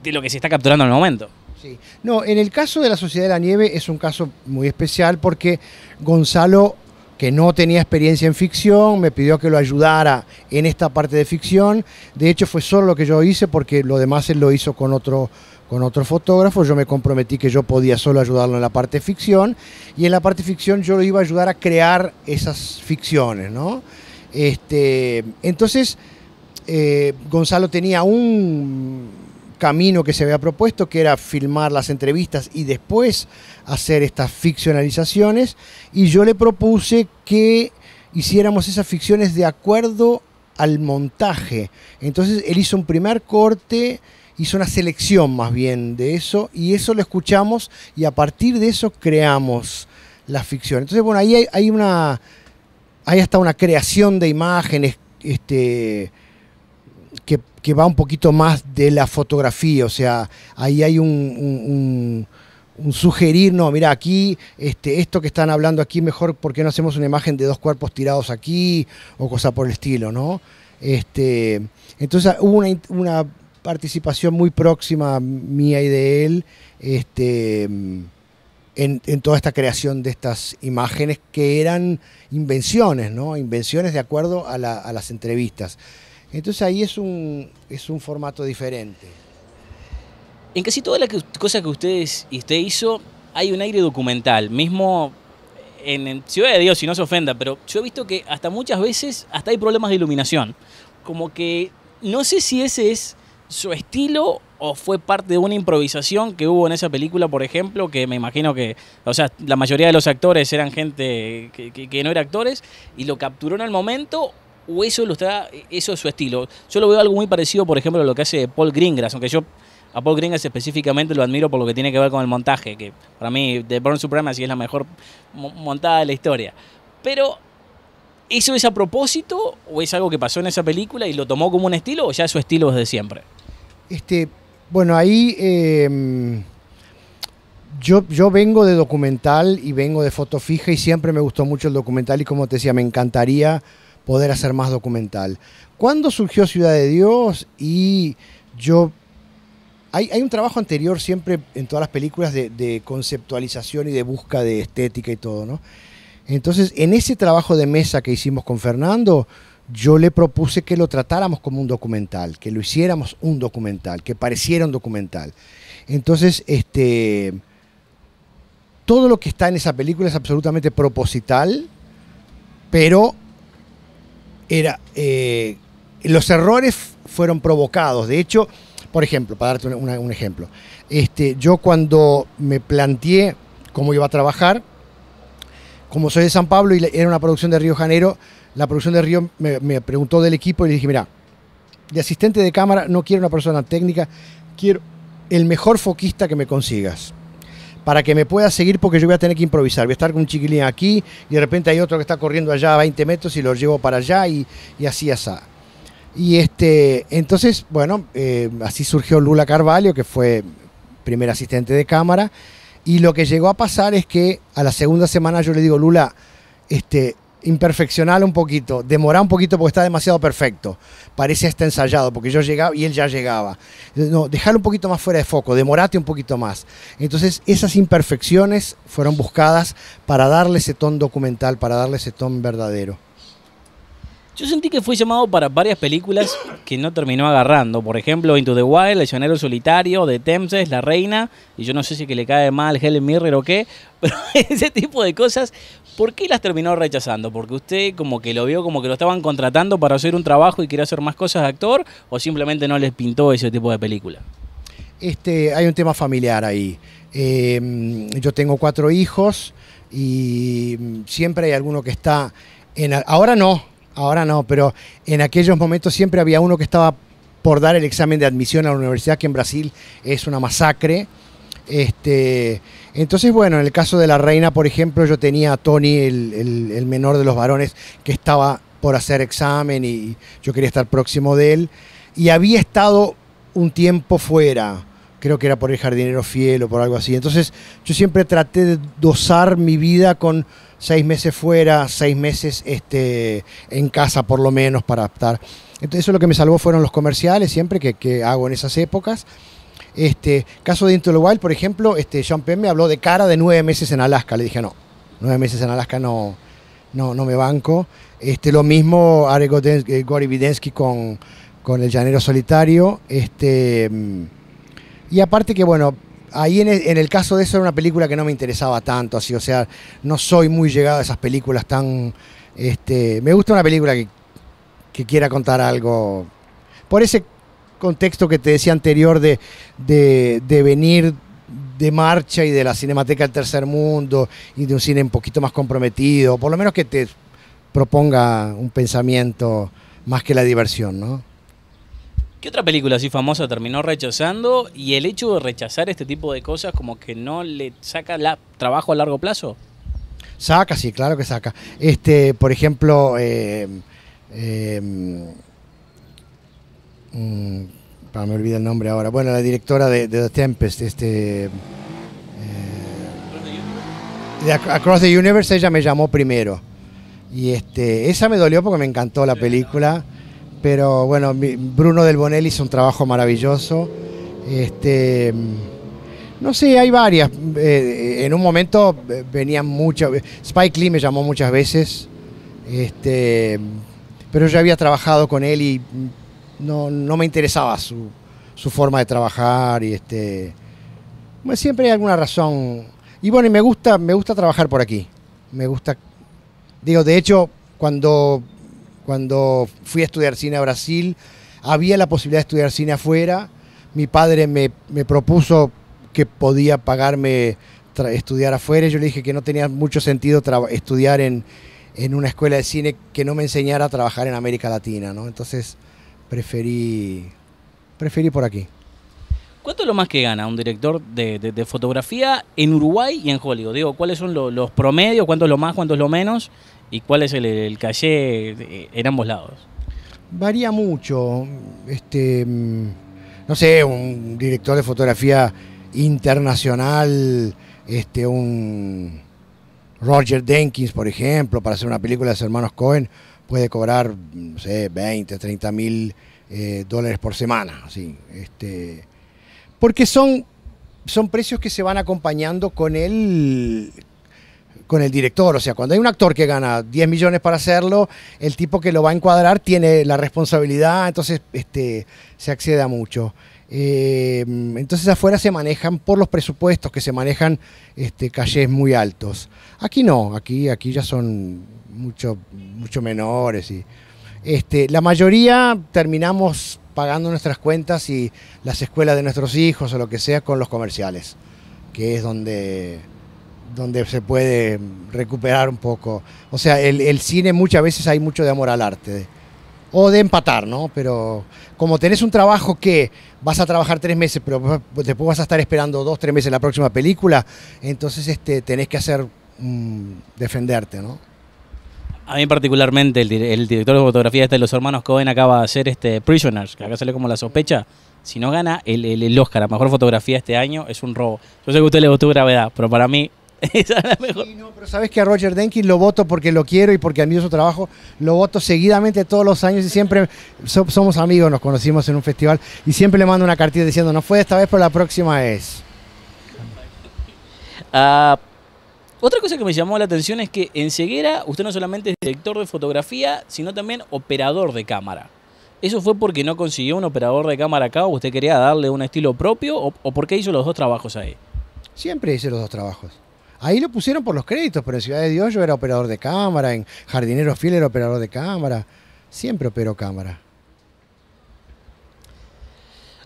de lo que se está capturando en el momento. Sí. No, en el caso de La Sociedad de la Nieve es un caso muy especial porque Gonzalo, que no tenía experiencia en ficción, me pidió que lo ayudara en esta parte de ficción. De hecho, fue solo lo que yo hice porque lo demás él lo hizo con otro, con otro fotógrafo. Yo me comprometí que yo podía solo ayudarlo en la parte de ficción y en la parte de ficción yo lo iba a ayudar a crear esas ficciones, ¿no? Este, entonces... Eh, Gonzalo tenía un camino que se había propuesto, que era filmar las entrevistas y después hacer estas ficcionalizaciones, y yo le propuse que hiciéramos esas ficciones de acuerdo al montaje. Entonces él hizo un primer corte, hizo una selección más bien de eso, y eso lo escuchamos y a partir de eso creamos la ficción. Entonces, bueno, ahí hay, hay una, hay hasta una creación de imágenes, este... Que, que va un poquito más de la fotografía, o sea, ahí hay un, un, un, un sugerir, no, mira, aquí, este, esto que están hablando aquí, mejor, ¿por qué no hacemos una imagen de dos cuerpos tirados aquí? O cosa por el estilo, ¿no? Este, entonces hubo una, una participación muy próxima mía y de él, este, en, en toda esta creación de estas imágenes que eran invenciones, ¿no? Invenciones de acuerdo a, la, a las entrevistas. Entonces ahí es un, es un formato diferente. En casi todas las cosas que ustedes, usted hizo hay un aire documental. Mismo en, en Ciudad de Dios, si no se ofenda, pero yo he visto que hasta muchas veces hasta hay problemas de iluminación. Como que no sé si ese es su estilo o fue parte de una improvisación que hubo en esa película, por ejemplo, que me imagino que, o sea, la mayoría de los actores eran gente que, que, que no era actores y lo capturaron al momento, o eso lo está, eso es su estilo. Yo lo veo algo muy parecido, por ejemplo, a lo que hace Paul Greengrass, aunque yo a Paul Greengrass específicamente lo admiro por lo que tiene que ver con el montaje, que para mí The Bourne Supremacy es la mejor montada de la historia. Pero ¿eso es a propósito o es algo que pasó en esa película y lo tomó como un estilo, o ya su estilo desde siempre? Este, bueno, ahí eh, yo, yo vengo de documental y vengo de foto fija y siempre me gustó mucho el documental y, como te decía, me encantaría poder hacer más documental. ¿Cuándo surgió Ciudad de Dios? Y yo... Hay, hay un trabajo anterior siempre en todas las películas de, de conceptualización y de busca de estética y todo, ¿no? Entonces, en ese trabajo de mesa que hicimos con Fernando, yo le propuse que lo tratáramos como un documental, que lo hiciéramos un documental, que pareciera un documental. Entonces, este, todo lo que está en esa película es absolutamente proposital, pero era, eh, los errores fueron provocados. De hecho, por ejemplo, para darte un, un ejemplo, este, yo cuando me planteé cómo iba a trabajar, como soy de San Pablo y era una producción de Río de Janeiro, la producción de Río me, me preguntó del equipo y le dije, mira, de asistente de cámara no quiero una persona técnica, quiero el mejor foquista que me consigas, para que me pueda seguir porque yo voy a tener que improvisar, voy a estar con un chiquilín aquí y de repente hay otro que está corriendo allá a veinte metros y lo llevo para allá y, y así, así. Y este, entonces, bueno, eh, así surgió Lula Carvalho, que fue primer asistente de cámara, y lo que llegó a pasar es que a la segunda semana yo le digo, Lula, este... imperfeccional un poquito, demorá un poquito porque está demasiado perfecto, parece está ensayado porque yo llegaba y él ya llegaba, no, dejarlo un poquito más fuera de foco, demorate un poquito más. Entonces esas imperfecciones fueron buscadas para darle ese ton documental, para darle ese ton verdadero. Yo sentí que fui llamado para varias películas que no terminó agarrando, por ejemplo Into the Wild, El Llanero Solitario, The Tempest, La Reina, y yo no sé si que le cae mal Helen Mirren o qué, pero ese tipo de cosas, ¿por qué las terminó rechazando? ¿Porque usted como que lo vio como que lo estaban contratando para hacer un trabajo y quería hacer más cosas de actor, o simplemente no les pintó ese tipo de película? Este, hay un tema familiar ahí. Eh, yo tengo cuatro hijos y siempre hay alguno que está... en ahora no, ahora no, pero en aquellos momentos siempre había uno que estaba por dar el examen de admisión a la universidad, que en Brasil es una masacre. Este, entonces, bueno, en el caso de La Reina, por ejemplo, yo tenía a Tony, el, el, el menor de los varones, que estaba por hacer examen y yo quería estar próximo de él. Y había estado un tiempo fuera, creo que era por El Jardinero Fiel o por algo así. Entonces, yo siempre traté de dosar mi vida con seis meses fuera, seis meses este, en casa por lo menos para adaptar. Entonces, eso lo que me salvó fueron los comerciales siempre que, que hago en esas épocas. Este caso de Into the Wild, por ejemplo, este, Sean Penn me habló de cara de nueve meses en Alaska. Le dije, no, nueve meses en Alaska no, no, no me banco. Este, lo mismo Ari Gorividensky con, con El Llanero Solitario. Este, y aparte que, bueno, ahí en el, en el caso de eso era una película que no me interesaba tanto. Así, o sea, no soy muy llegado a esas películas tan... Este, me gusta una película que, que quiera contar algo. Por ese contexto que te decía anterior de, de, de venir de Marcha y de la Cinemateca del Tercer Mundo y de un cine un poquito más comprometido, por lo menos que te proponga un pensamiento más que la diversión, ¿no? ¿Qué otra película así famosa terminó rechazando y el hecho de rechazar este tipo de cosas como que no le saca la, trabajo a largo plazo? Saca, sí, claro que saca. Este, por ejemplo, eh, eh, para me olvidar el nombre ahora. Bueno, la directora de, de The Tempest, este, eh, de Across the Universe, ella me llamó primero y este, esa me dolió porque me encantó la película, pero bueno, Bruno Del Bonelli hizo un trabajo maravilloso. Este, no sé, hay varias. Eh, en un momento venían muchas. Spike Lee me llamó muchas veces, este, pero yo había trabajado con él y No, no me interesaba su, su forma de trabajar y este, bueno, siempre hay alguna razón. Y bueno, y me gusta, me gusta trabajar por aquí. Me gusta, digo, de hecho, cuando, cuando fui a estudiar cine a Brasil, había la posibilidad de estudiar cine afuera. mi padre me, me propuso que podía pagarme estudiar afuera. Yo le dije que no tenía mucho sentido estudiar en, en una escuela de cine que no me enseñara a trabajar en América Latina, ¿no? Entonces preferí, preferí por aquí. ¿Cuánto es lo más que gana un director de, de, de fotografía en Uruguay y en Hollywood? Digo, ¿cuáles son lo, los promedios? ¿Cuánto es lo más? ¿Cuánto es lo menos? ¿Y cuál es el, el caché en ambos lados? Varía mucho. Este, no sé, un director de fotografía internacional, este, un Roger Deakins, por ejemplo, para hacer una película de los hermanos Cohen, puede cobrar, no sé, veinte, treinta mil eh, dólares por semana. Así, este, porque son, son precios que se van acompañando con el... con el director. O sea, cuando hay un actor que gana diez millones para hacerlo, el tipo que lo va a encuadrar tiene la responsabilidad, entonces este, se accede a mucho. Eh, entonces afuera se manejan por los presupuestos que se manejan este, cachés muy altos. Aquí no, aquí, aquí ya son mucho, mucho menores. Y, este, la mayoría terminamos pagando nuestras cuentas y las escuelas de nuestros hijos o lo que sea con los comerciales, que es donde... donde se puede recuperar un poco. O sea, el, el cine muchas veces hay mucho de amor al arte, de, o de empatar, ¿no? Pero como tenés un trabajo que vas a trabajar tres meses, pero después vas a estar esperando dos, tres meses la próxima película, entonces este, tenés que hacer, mmm, defenderte, ¿no? A mí particularmente, el, el director de fotografía este de los hermanos Cohen acaba de hacer este Prisoners, que acá sale como La Sospecha. Si no gana el, el, el Oscar a Mejor Fotografía este año, es un robo. Yo sé que a usted le gustó Gravedad, pero para mí... Esa es la mejor. Sí, no, pero sabes que a Roger Deakins lo voto porque lo quiero y porque admiro su trabajo, lo voto seguidamente todos los años y siempre so, somos amigos, nos conocimos en un festival y siempre le mando una cartita diciendo no fue esta vez, pero la próxima es. Uh, otra cosa que me llamó la atención es que en Ceguera usted no solamente es director de fotografía, sino también operador de cámara. ¿Eso fue porque no consiguió un operador de cámara acá o usted quería darle un estilo propio o, o por qué hizo los dos trabajos ahí? Siempre hice los dos trabajos. Ahí lo pusieron por los créditos, pero en Ciudad de Dios yo era operador de cámara, en Jardinero Fiel era operador de cámara, siempre operó cámara.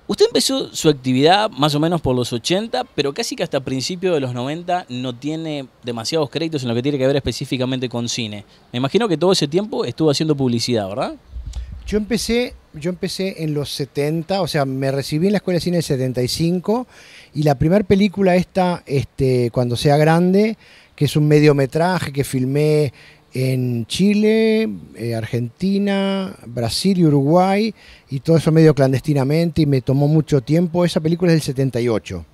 Usted empezó su actividad más o menos por los ochenta, pero casi que hasta principios de los noventa no tiene demasiados créditos en lo que tiene que ver específicamente con cine. Me imagino que todo ese tiempo estuvo haciendo publicidad, ¿verdad? Yo empecé, yo empecé en los setenta, o sea, me recibí en la Escuela de Cine en el setenta y cinco y la primera película esta, este, Cuando sea grande, que es un mediometraje que filmé en Chile, eh, Argentina, Brasil y Uruguay y todo eso medio clandestinamente y me tomó mucho tiempo. Esa película es del setenta y ocho.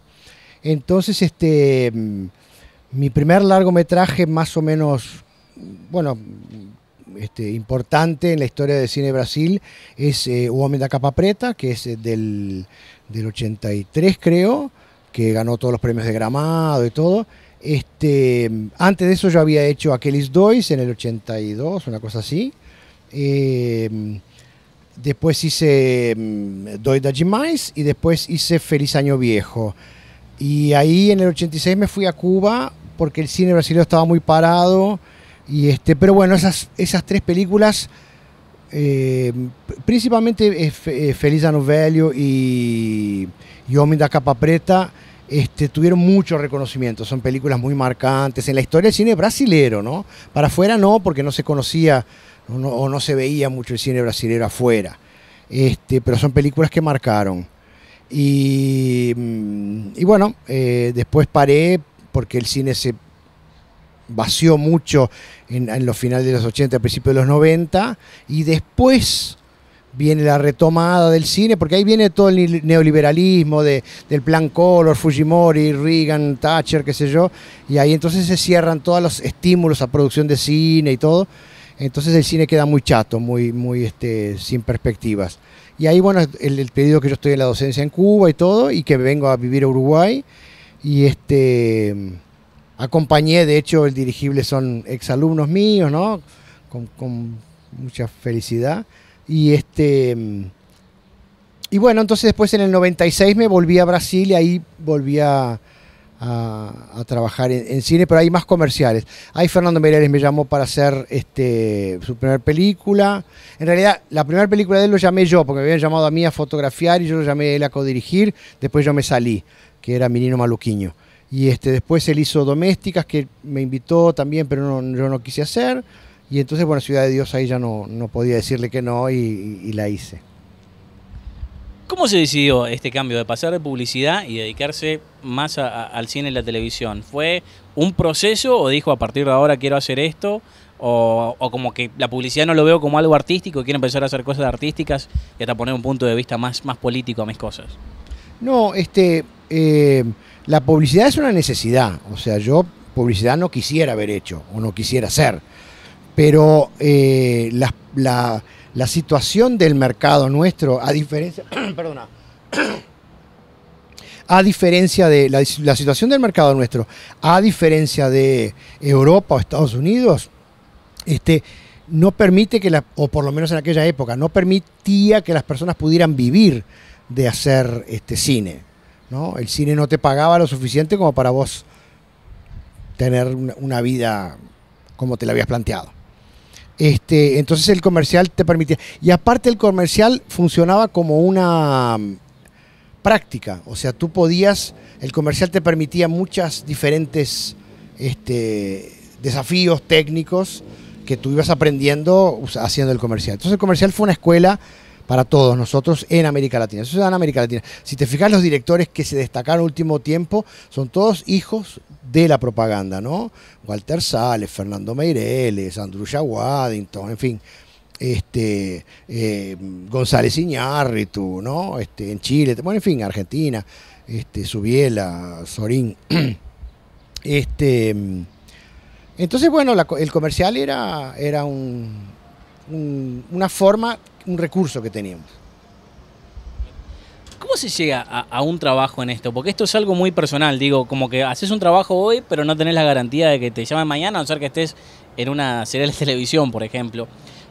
Entonces, este, mi primer largometraje más o menos, bueno... Este, importante en la historia del cine de Brasil es eh, Homem da Capa Preta, que es eh, del, del ochenta y tres, creo, que ganó todos los premios de Gramado y todo. Este, antes de eso yo había hecho Aqueles Dois en el ochenta y dos, una cosa así. Eh, después hice eh, Doida Demais y después hice Feliz Año Viejo. Y ahí en el ochenta y seis me fui a Cuba porque el cine brasileño estaba muy parado. Y este, pero bueno, esas, esas tres películas, eh, principalmente eh, Feliz Ano Velho y, y Homem da Capa Preta, este, tuvieron mucho reconocimiento. Son películas muy marcantes en la historia del cine brasilero, ¿no? Para afuera no, porque no se conocía o no, o no se veía mucho el cine brasilero afuera. Este, pero son películas que marcaron. Y, y bueno, eh, después paré porque el cine se... vació mucho en, en los finales de los ochenta, principios de los noventa, y después viene la retomada del cine, porque ahí viene todo el neoliberalismo de, del plan Collor, Fujimori, Reagan, Thatcher, qué sé yo, y ahí entonces se cierran todos los estímulos a producción de cine y todo, entonces el cine queda muy chato, muy, muy este, sin perspectivas. Y ahí, bueno, el, el periodo que yo estoy en la docencia en Cuba y todo, y que vengo a vivir a Uruguay, y este... acompañé, de hecho, el dirigible son exalumnos míos, ¿no? Con, con mucha felicidad. Y este y bueno, entonces después en el noventa y seis me volví a Brasil y ahí volví a, a, a trabajar en, en cine, pero hay más comerciales. Ahí Fernando Meirelles me llamó para hacer este, su primera película. En realidad, la primera película de él lo llamé yo, porque me habían llamado a mí a fotografiar y yo lo llamé a él a codirigir. Después yo me salí, que era Minino Maluquiño. Y este, después él hizo Domésticas, que me invitó también, pero no, yo no quise hacer. Y entonces, bueno, Ciudad de Dios ahí ya no, no podía decirle que no y, y la hice. ¿Cómo se decidió este cambio de pasar de publicidad y dedicarse más a, a, al cine y la televisión? ¿Fue un proceso o dijo a partir de ahora quiero hacer esto? O, o como que la publicidad no lo veo como algo artístico y quiero empezar a hacer cosas artísticas y hasta poner un punto de vista más, más político a mis cosas. No, este, eh, la publicidad es una necesidad. O sea, yo publicidad no quisiera haber hecho o no quisiera hacer. Pero eh, la, la, la situación del mercado nuestro, a diferencia, perdona, a diferencia de la, la situación del mercado nuestro, a diferencia de Europa o Estados Unidos, este, no permite que, la, o por lo menos en aquella época, no permitía que las personas pudieran vivir de hacer este cine, ¿no? El cine no te pagaba lo suficiente como para vos tener una, una vida como te la habías planteado. Este, entonces el comercial te permitía, y aparte el comercial funcionaba como una práctica, o sea, tú podías, el comercial te permitía muchas diferentes este, desafíos técnicos que tú ibas aprendiendo haciendo el comercial. Entonces el comercial fue una escuela para todos nosotros en América Latina. Eso es en América Latina. Si te fijas, los directores que se destacaron en el último tiempo son todos hijos de la propaganda, ¿no? Walter Sales, Fernando Meirelles, Andrulla Waddington, en fin, este, eh, González Iñárritu, ¿no? Este, en Chile, bueno, en fin, Argentina, este, Subiela, Sorín. Este, entonces, bueno, la, el comercial era, era un, un, una forma, un recurso que teníamos. ¿Cómo se llega a, a un trabajo en esto? Porque esto es algo muy personal, digo, como que haces un trabajo hoy, pero no tenés la garantía de que te llamen mañana, a no ser que estés en una serie de televisión, por ejemplo.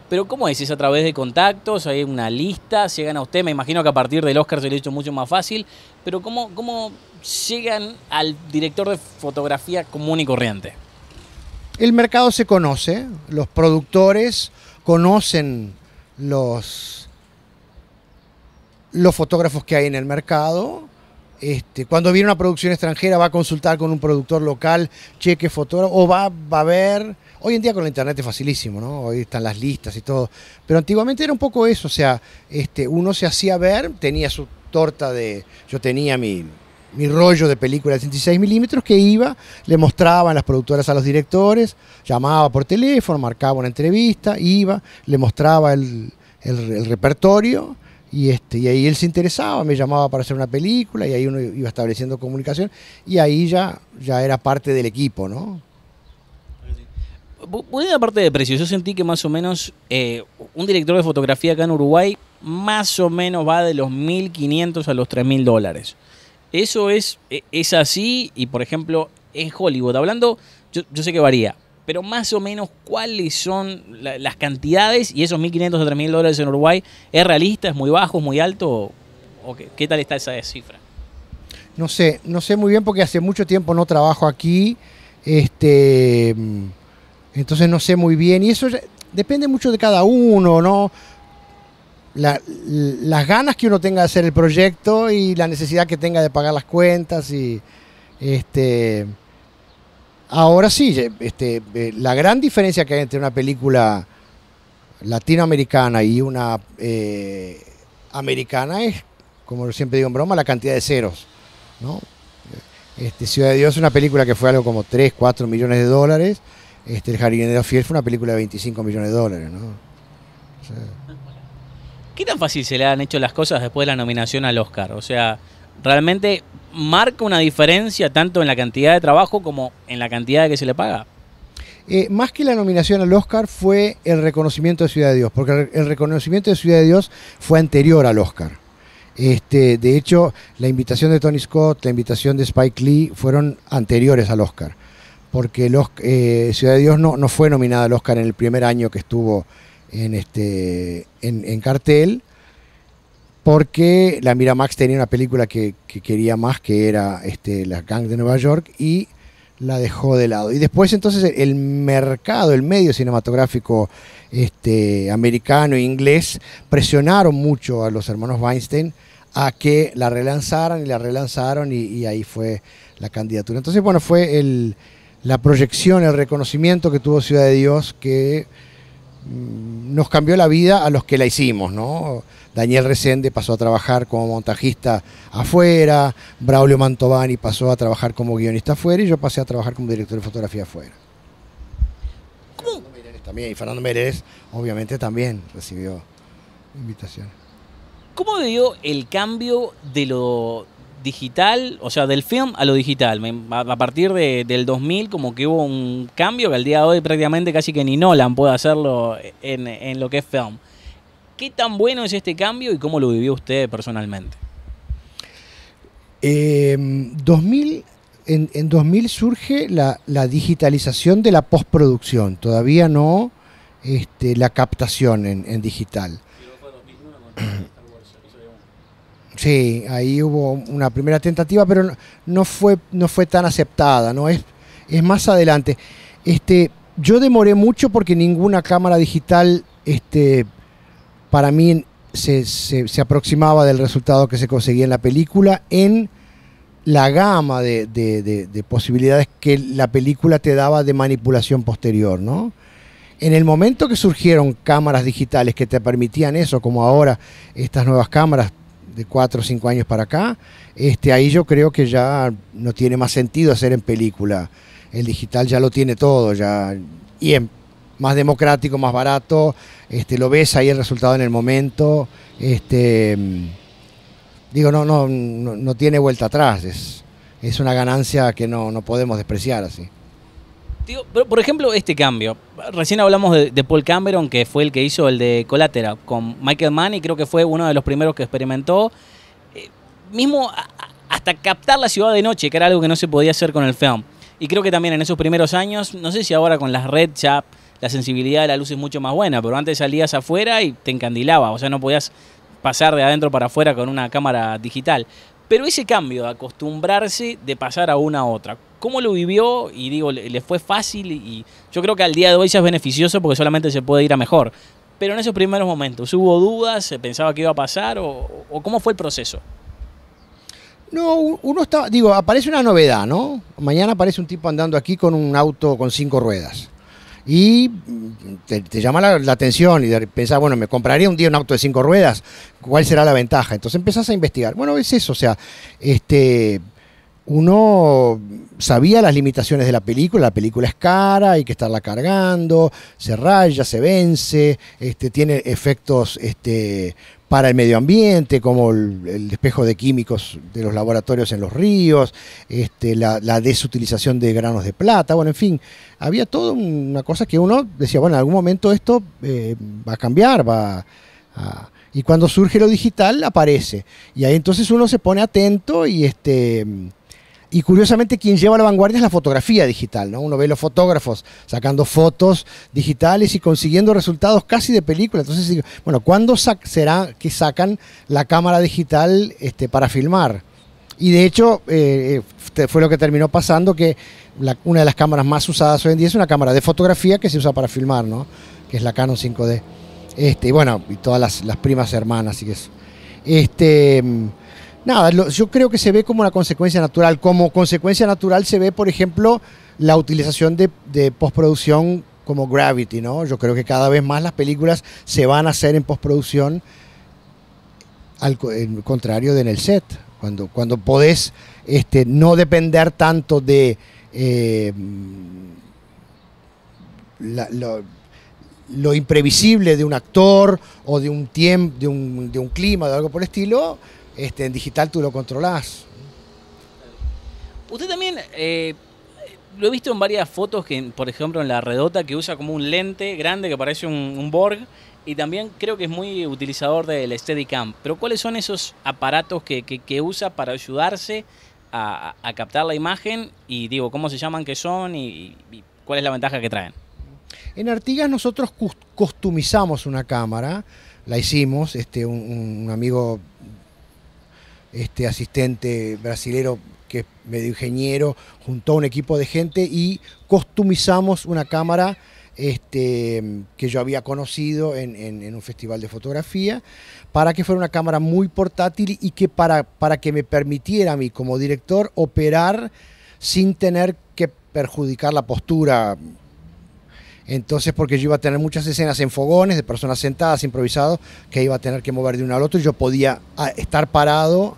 Pero ¿cómo es? ¿Es a través de contactos? ¿Hay una lista? ¿Llegan a usted? Me imagino que a partir del Oscar se lo ha hecho mucho más fácil, pero ¿cómo, cómo llegan al director de fotografía común y corriente? El mercado se conoce, los productores conocen los... los fotógrafos que hay en el mercado. Este, cuando viene una producción extranjera va a consultar con un productor local, cheque fotógrafo, o va, va a ver... Hoy en día con la internet es facilísimo, ¿no? Hoy están las listas y todo. Pero antiguamente era un poco eso, o sea, este, uno se hacía ver, tenía su torta de... Yo tenía mi, mi rollo de película de treinta y seis milímetros que iba, le mostraban las productoras a los directores, llamaba por teléfono, marcaba una entrevista, iba, le mostraba el, el, el repertorio. Y, este, y ahí él se interesaba, me llamaba para hacer una película y ahí uno iba estableciendo comunicación y ahí ya, ya era parte del equipo, ¿no? Bueno, aparte de precios, yo sentí que más o menos eh, un director de fotografía acá en Uruguay más o menos va de los mil quinientos a los tres mil dólares. Eso es, es así y, por ejemplo, en Hollywood, hablando, yo, yo sé que varía, pero más o menos cuáles son la, las cantidades y esos mil quinientos a tres mil dólares en Uruguay, ¿es realista, es muy bajo, es muy alto? O, o qué, ¿Qué tal está esa cifra? No sé, no sé muy bien porque hace mucho tiempo no trabajo aquí, este, entonces no sé muy bien y eso ya, depende mucho de cada uno, ¿no? La, las ganas que uno tenga de hacer el proyecto y la necesidad que tenga de pagar las cuentas y... este. Ahora sí, este, la gran diferencia que hay entre una película latinoamericana y una eh, americana es, como siempre digo en broma, la cantidad de ceros, ¿no? Este, Ciudad de Dios es una película que fue algo como tres, cuatro millones de dólares. Este, El Jardinero Fiel fue una película de veinticinco millones de dólares, ¿no? O sea. ¿Qué tan fácil se le han hecho las cosas después de la nominación al Oscar? O sea, realmente... ¿marca una diferencia tanto en la cantidad de trabajo como en la cantidad que se le paga? Eh, más que la nominación al Oscar fue el reconocimiento de Ciudad de Dios, porque el reconocimiento de Ciudad de Dios fue anterior al Oscar. Este, de hecho, la invitación de Tony Scott, la invitación de Spike Lee fueron anteriores al Oscar, porque los, eh, Ciudad de Dios no, no fue nominada al Oscar en el primer año que estuvo en, este, en, en cartel. porque la Miramax tenía una película que, que quería más, que era este, La Gang de Nueva York, y la dejó de lado. Y después entonces el mercado, el medio cinematográfico este, americano e inglés presionaron mucho a los hermanos Weinstein a que la relanzaran y la relanzaron y, y ahí fue la candidatura. Entonces, bueno, fue el, la proyección, el reconocimiento que tuvo Ciudad de Dios que mmm, nos cambió la vida a los que la hicimos, ¿no? Daniel Resende pasó a trabajar como montajista afuera, Braulio Mantovani pasó a trabajar como guionista afuera y yo pasé a trabajar como director de fotografía afuera. ¿Cómo? Fernando Meirelles también, y Fernando Meirelles obviamente también recibió invitaciones. ¿Cómo dio el cambio de lo digital, o sea, del film a lo digital? A partir de, del dos mil como que hubo un cambio que al día de hoy prácticamente casi que ni Nolan puede hacerlo en, en lo que es film. ¿Qué tan bueno es este cambio y cómo lo vivió usted personalmente? Eh, dos mil, en, en dos mil surge la, la digitalización de la postproducción, todavía no este, la captación en, en digital. Sí, ahí hubo una primera tentativa, pero no, no, fue, no fue tan aceptada, ¿no? Es, es más adelante. Este, yo demoré mucho porque ninguna cámara digital... Este, para mí se, se, se aproximaba del resultado que se conseguía en la película en la gama de, de, de, de posibilidades que la película te daba de manipulación posterior, ¿no? En el momento que surgieron cámaras digitales que te permitían eso, como ahora estas nuevas cámaras de cuatro o cinco años para acá, este, ahí yo creo que ya no tiene más sentido hacer en película. El digital ya lo tiene todo, ya... Y en, más democrático, más barato, este, lo ves ahí el resultado en el momento, este, digo, no, no, no, no tiene vuelta atrás, es, es una ganancia que no, no podemos despreciar así. Digo, pero por ejemplo, este cambio, recién hablamos de, de Paul Cameron, que fue el que hizo el de Collateral con Michael Mann y creo que fue uno de los primeros que experimentó, eh, mismo hasta captar la ciudad de noche, que era algo que no se podía hacer con el film. Y creo que también en esos primeros años, no sé si ahora con las redes ya la sensibilidad de la luz es mucho más buena, pero antes salías afuera y te encandilaba, o sea, no podías pasar de adentro para afuera con una cámara digital. Pero ese cambio de acostumbrarse de pasar a una a otra, ¿cómo lo vivió? Y digo, le fue fácil y yo creo que al día de hoy ya es beneficioso porque solamente se puede ir a mejor. Pero en esos primeros momentos, ¿hubo dudas? ¿Se pensaba que iba a pasar? ¿O, o cómo fue el proceso? No, uno está, digo, aparece una novedad, ¿no? Mañana aparece un tipo andando aquí con un auto con cinco ruedas. Y te, te llama la, la atención y pensás, bueno, me compraría un día un auto de cinco ruedas, ¿cuál será la ventaja? Entonces empezás a investigar. Bueno, es eso, o sea, este, uno sabía las limitaciones de la película, la película es cara, hay que estarla cargando, se raya, se vence, este, tiene efectos este, para el medio ambiente, como el, el despejo de químicos de los laboratorios en los ríos, este, la, la desutilización de granos de plata, bueno, en fin, había toda una cosa que uno decía, bueno, en algún momento esto eh, va a cambiar, va a... Y cuando surge lo digital, aparece. Y ahí entonces uno se pone atento y este... Y curiosamente quien lleva la vanguardia es la fotografía digital, ¿no? Uno ve los fotógrafos sacando fotos digitales y consiguiendo resultados casi de película. Entonces, bueno, ¿cuándo será que sacan la cámara digital este, para filmar? Y de hecho, eh, fue lo que terminó pasando, que la, una de las cámaras más usadas hoy en día es una cámara de fotografía que se usa para filmar, ¿no? Que es la Canon cinco D. Este, y bueno, y todas las, las primas hermanas, así que es... Este, Nada, yo creo que se ve como una consecuencia natural. Como consecuencia natural se ve, por ejemplo, la utilización de, de postproducción como Gravity, ¿no? Yo creo que cada vez más las películas se van a hacer en postproducción, al contrario de en el set. Cuando, cuando podés este, no depender tanto de eh, la, lo, lo imprevisible de un actor o de un tiempo, de un, de un clima, de algo por el estilo. Este, en digital tú lo controlás. Usted también, eh, lo he visto en varias fotos, que, por ejemplo en La Redota, que usa como un lente grande que parece un, un Borg, y también creo que es muy utilizador del Steadicam. Pero ¿cuáles son esos aparatos que, que, que usa para ayudarse a, a captar la imagen? Y digo, ¿cómo se llaman que son y, y cuál es la ventaja que traen? En Artigas nosotros customizamos una cámara, la hicimos, este, un, un amigo este asistente brasilero que es medio ingeniero, juntó a un equipo de gente y customizamos una cámara este, que yo había conocido en, en, en un festival de fotografía, para que fuera una cámara muy portátil y que para, para que me permitiera a mí como director operar sin tener que perjudicar la postura. Entonces, porque yo iba a tener muchas escenas en fogones de personas sentadas, improvisados, que iba a tener que mover de uno al otro, y yo podía estar parado,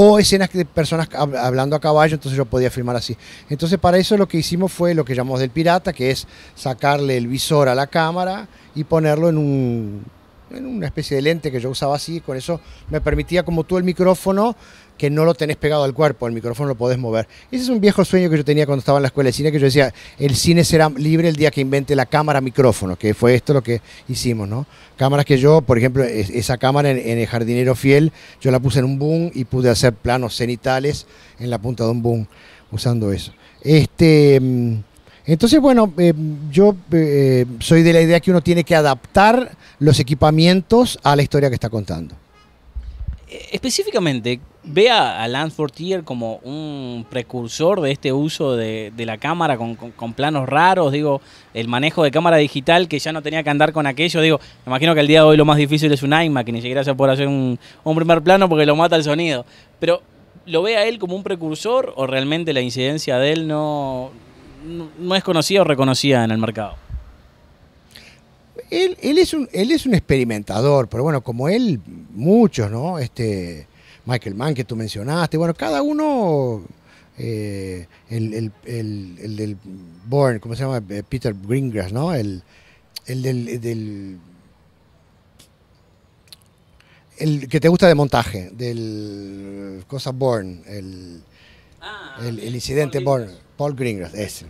o escenas de personas hablando a caballo, entonces yo podía filmar así. Entonces, para eso lo que hicimos fue lo que llamamos del pirata, que es sacarle el visor a la cámara y ponerlo en un, en una especie de lente que yo usaba así, con eso me permitía, como tú, el micrófono, que no lo tenés pegado al cuerpo, el micrófono lo podés mover. Ese es un viejo sueño que yo tenía cuando estaba en la escuela de cine, que yo decía, el cine será libre el día que invente la cámara micrófono, que fue esto lo que hicimos, ¿no? Cámaras que yo, por ejemplo, es, esa cámara en, en El Jardinero Fiel, yo la puse en un boom y pude hacer planos cenitales en la punta de un boom, usando eso. Este, entonces, bueno, eh, yo eh, soy de la idea que uno tiene que adaptar los equipamientos a la historia que está contando. Específicamente, ve a, a Lance Fortier como un precursor de este uso de, de la cámara con, con, con planos raros, digo, el manejo de cámara digital que ya no tenía que andar con aquello, digo, me imagino que el día de hoy lo más difícil es un iMac, que ni siquiera se puede hacer un, un primer plano porque lo mata el sonido, pero ¿lo ve a él como un precursor o realmente la incidencia de él no, no, no es conocida o reconocida en el mercado? Él, él, es un, él es un experimentador, pero bueno, como él, muchos, ¿no? Este, Michael Mann, que tú mencionaste, bueno, cada uno, eh, el, el, el, el del Bourne, ¿cómo se llama? Peter Greengrass, ¿no? El, el del... El del el que te gusta de montaje, del... Cosa Bourne, el... Ah, el, el incidente Bourne, Paul Greengrass, ese.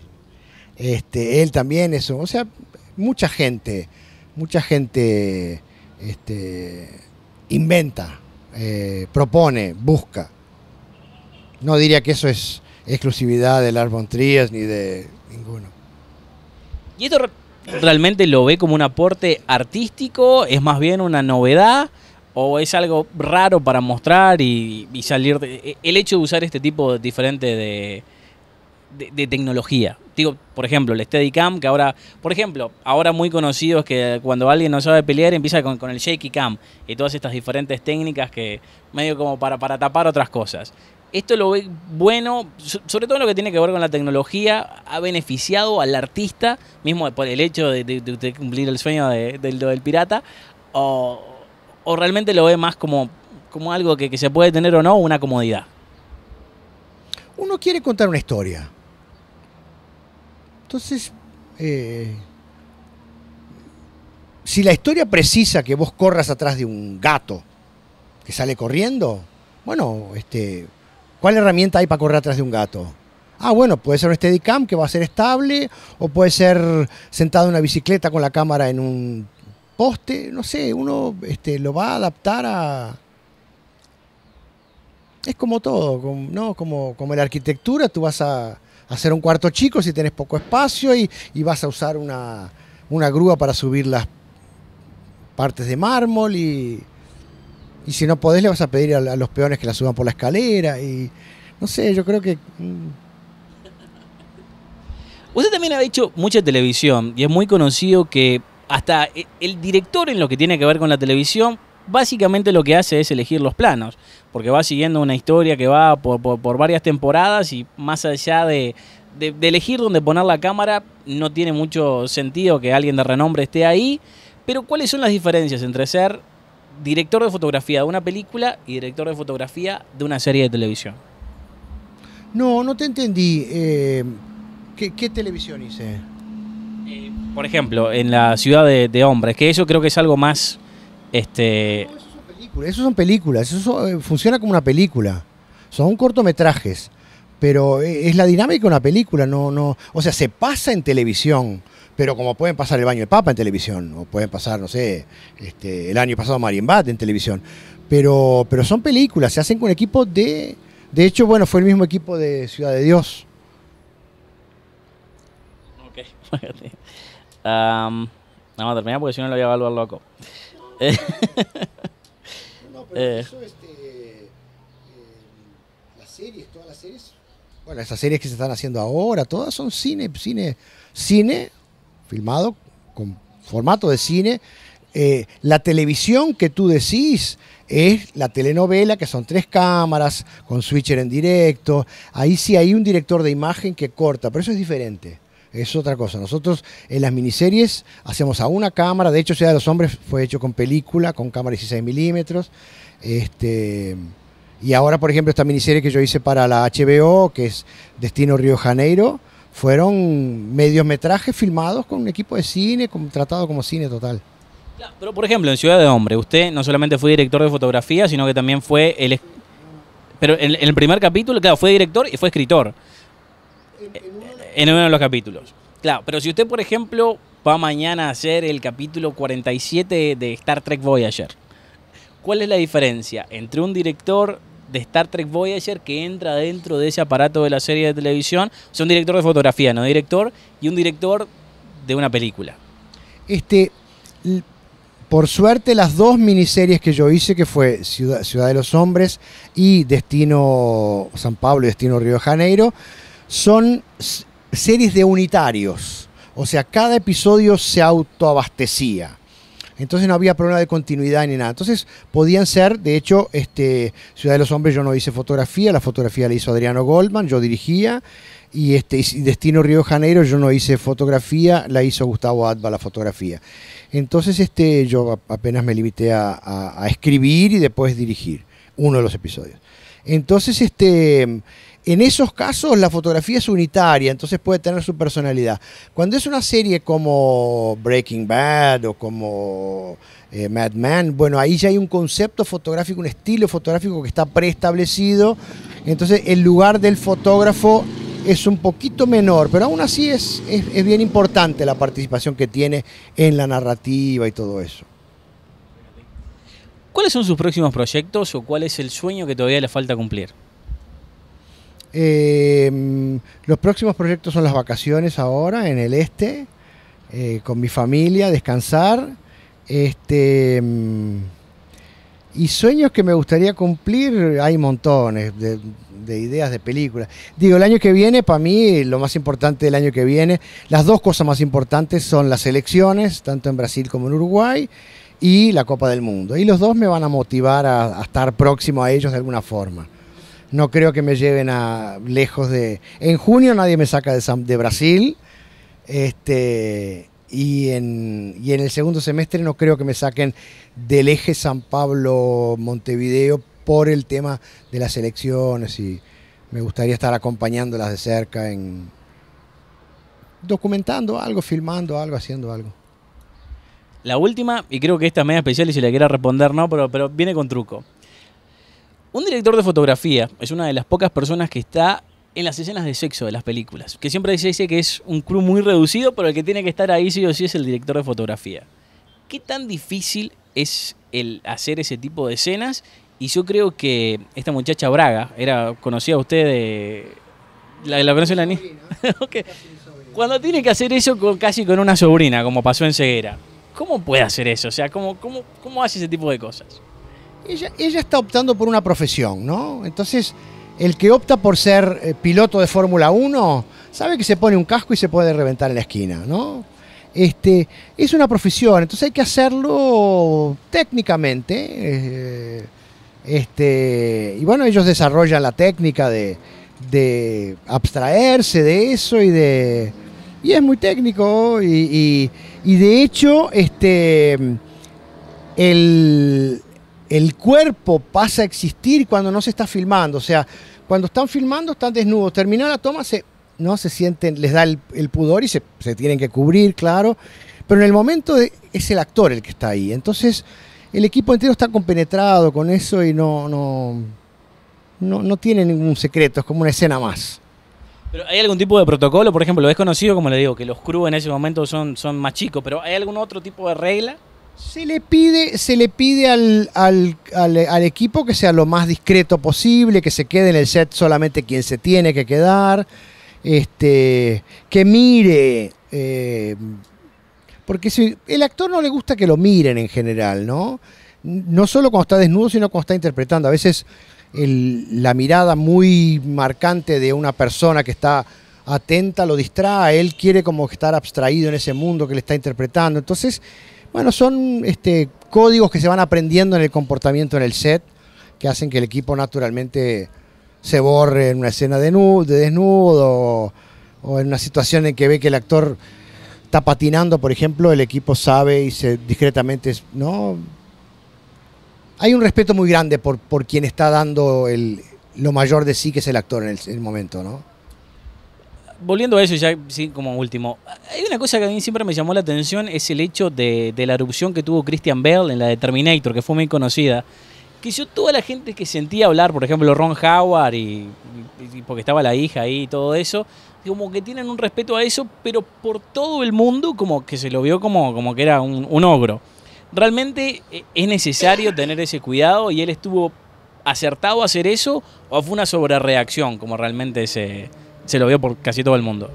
Este, él también, eso, o sea, mucha gente, mucha gente este, inventa, eh, propone, busca. No diría que eso es exclusividad de Lars von Trier ni de ninguno. ¿Y esto re realmente lo ve como un aporte artístico? ¿Es más bien una novedad? ¿O es algo raro para mostrar y, y salir? De, el hecho de usar este tipo de, diferente de... De, de tecnología. Digo, por ejemplo, el Steadicam, que ahora, por ejemplo, ahora muy conocido es que cuando alguien no sabe pelear empieza con, con el shaky cam y todas estas diferentes técnicas que medio como para, para tapar otras cosas. Esto lo ve bueno, sobre todo en lo que tiene que ver con la tecnología, ha beneficiado al artista, mismo por el hecho de, de, de cumplir el sueño de, de, de, del pirata, o, o realmente lo ve más como, como algo que, que se puede tener o no, una comodidad. Uno quiere contar una historia. Entonces, eh, si la historia precisa que vos corras atrás de un gato que sale corriendo, bueno, este, ¿cuál herramienta hay para correr atrás de un gato? Ah, bueno, puede ser un Steadicam que va a ser estable, o puede ser sentado en una bicicleta con la cámara en un poste, no sé, uno este, lo va a adaptar a... Es como todo, ¿no? Como, como en la arquitectura, tú vas a hacer un cuarto chico si tenés poco espacio y, y vas a usar una, una grúa para subir las partes de mármol y, y si no podés le vas a pedir a, a los peones que la suban por la escalera y no sé, yo creo que... Mm. Usted también ha hecho mucha televisión y es muy conocido que hasta el director en lo que tiene que ver con la televisión básicamente lo que hace es elegir los planos, porque va siguiendo una historia que va por, por, por varias temporadas y más allá de, de, de elegir dónde poner la cámara, no tiene mucho sentido que alguien de renombre esté ahí. Pero ¿cuáles son las diferencias entre ser director de fotografía de una película y director de fotografía de una serie de televisión? No, no te entendí. Eh, ¿qué, qué televisión hice? Eh, por ejemplo, en La Ciudad de, de Hombres, que eso creo que es algo más... Este... No, eso son películas, eso son películas, eso son, funciona como una película, son cortometrajes, pero es la dinámica de una película, no, no, o sea, se pasa en televisión, pero como pueden pasar El Baño del Papa en televisión, o pueden pasar, no sé, este, el año pasado Marienbad en televisión, pero, pero son películas, se hacen con equipo de, de hecho, bueno, fue el mismo equipo de Ciudad de Dios. Ok, um, vamos a terminar porque si no lo voy a evaluar loco. No, pero eh. eso este, eh, series, todas las series. Bueno, esas series que se están haciendo ahora, todas son cine, cine, cine, filmado con formato de cine. Eh, la televisión que tú decís es la telenovela, que son tres cámaras, con switcher en directo. Ahí sí hay un director de imagen que corta, pero eso es diferente. Es otra cosa. Nosotros en las miniseries hacemos a una cámara. De hecho, Ciudad de los Hombres fue hecho con película, con cámara dieciséis milímetros. Este, y ahora, por ejemplo, esta miniserie que yo hice para la H B O, que es Destino Río de Janeiro, fueron mediometrajes filmados con un equipo de cine, con, tratado como cine total. Pero, por ejemplo, en Ciudad de Hombres, usted no solamente fue director de fotografía, sino que también fue el... Pero en el primer capítulo, claro, fue director y fue escritor. En uno de los capítulos. Claro, pero si usted, por ejemplo, va mañana a hacer el capítulo cuarenta y siete de Star Trek Voyager, ¿cuál es la diferencia entre un director de Star Trek Voyager que entra dentro de ese aparato de la serie de televisión, o sea, un director de fotografía, no director, y un director de una película? Este, por suerte, las dos miniseries que yo hice, que fue Ciudad, Ciudad de los Hombres y Destino San Pablo y Destino Río de Janeiro, son series de unitarios, o sea, cada episodio se autoabastecía, entonces no había problema de continuidad ni nada, entonces podían ser, de hecho, este, Ciudad de los Hombres yo no hice fotografía, la fotografía la hizo Adriano Goldman, yo dirigía, y este, y Destino Río de Janeiro yo no hice fotografía, la hizo Gustavo Adba la fotografía, entonces este, yo apenas me limité a, a, a escribir y después dirigir uno de los episodios, entonces este... En esos casos la fotografía es unitaria, entonces puede tener su personalidad. Cuando es una serie como Breaking Bad o como eh, Mad Men, bueno, ahí ya hay un concepto fotográfico, un estilo fotográfico que está preestablecido. Entonces el lugar del fotógrafo es un poquito menor, pero aún así es, es, es bien importante la participación que tiene en la narrativa y todo eso. ¿Cuáles son sus próximos proyectos o cuál es el sueño que todavía le falta cumplir? Eh, los próximos proyectos son las vacaciones ahora en el este, eh, con mi familia, descansar, este, y sueños que me gustaría cumplir, hay montones de, de ideas de películas. Digo, el año que viene, para mí, lo más importante del año que viene, las dos cosas más importantes son las elecciones, tanto en Brasil como en Uruguay, y la Copa del Mundo. Y los dos me van a motivar a, a estar próximo a ellos de alguna forma. No creo que me lleven a lejos de... En junio nadie me saca de, San, de Brasil. Este, y, en, y en el segundo semestre no creo que me saquen del eje San Pablo-Montevideo por el tema de las elecciones. Y me gustaría estar acompañándolas de cerca, en documentando algo, filmando algo, haciendo algo. La última, y creo que esta es media especial y si la quiera responder no, pero, pero viene con truco. Un director de fotografía es una de las pocas personas que está en las escenas de sexo de las películas, que siempre se dice que es un crew muy reducido, pero el que tiene que estar ahí sí o sí es el director de fotografía. ¿Qué tan difícil es el hacer ese tipo de escenas? Y yo creo que esta muchacha Braga, era conocida usted de la, la Venezuela, ¿no? Okay. Cuando tiene que hacer eso con, casi con una sobrina, como pasó en Ceguera, ¿cómo puede hacer eso? O sea, ¿cómo, cómo, cómo hace ese tipo de cosas? Ella, ella está optando por una profesión, ¿no? Entonces, el que opta por ser eh, piloto de Fórmula uno sabe que se pone un casco y se puede reventar en la esquina, ¿no? Este, es una profesión, entonces hay que hacerlo técnicamente. Eh, este, y bueno, ellos desarrollan la técnica de, de abstraerse de eso y de... Y es muy técnico y, y, y de hecho, este, el... El cuerpo pasa a existir cuando no se está filmando, o sea, cuando están filmando están desnudos, termina la toma, se, no se sienten, les da el, el pudor y se, se tienen que cubrir, claro, pero en el momento de, es el actor el que está ahí, entonces el equipo entero está compenetrado con eso y no, no, no, no tiene ningún secreto, es como una escena más. ¿Pero hay algún tipo de protocolo? Por ejemplo, es conocido, como le digo, que los crew en ese momento son, son más chicos, pero ¿hay algún otro tipo de regla? Se le pide, se le pide al, al, al, al equipo que sea lo más discreto posible, que se quede en el set solamente quien se tiene que quedar, este, que mire, eh, porque si, el actor no le gusta que lo miren en general, ¿no? No solo cuando está desnudo, sino cuando está interpretando. A veces el, la mirada muy marcante de una persona que está atenta, lo distrae, él quiere como estar abstraído en ese mundo que le está interpretando. Entonces, bueno, son este, códigos que se van aprendiendo en el comportamiento en el set, que hacen que el equipo naturalmente se borre en una escena de, nudo, de desnudo o, o en una situación en que ve que el actor está patinando, por ejemplo, el equipo sabe y se discretamente, ¿no? Hay un respeto muy grande por, por quien está dando el, lo mayor de sí, que es el actor en el, el momento, ¿no? Volviendo a eso ya, sí, como último, hay una cosa que a mí siempre me llamó la atención, es el hecho de, de la erupción que tuvo Christian Bale en la de Terminator, que fue muy conocida, que yo toda la gente que sentía hablar, por ejemplo Ron Howard, y, y porque estaba la hija ahí y todo eso, como que tienen un respeto a eso, pero por todo el mundo como que se lo vio como, como que era un, un ogro. ¿Realmente es necesario tener ese cuidado y él estuvo acertado a hacer eso o fue una sobrereacción como realmente se... se lo vio por casi todo el mundo?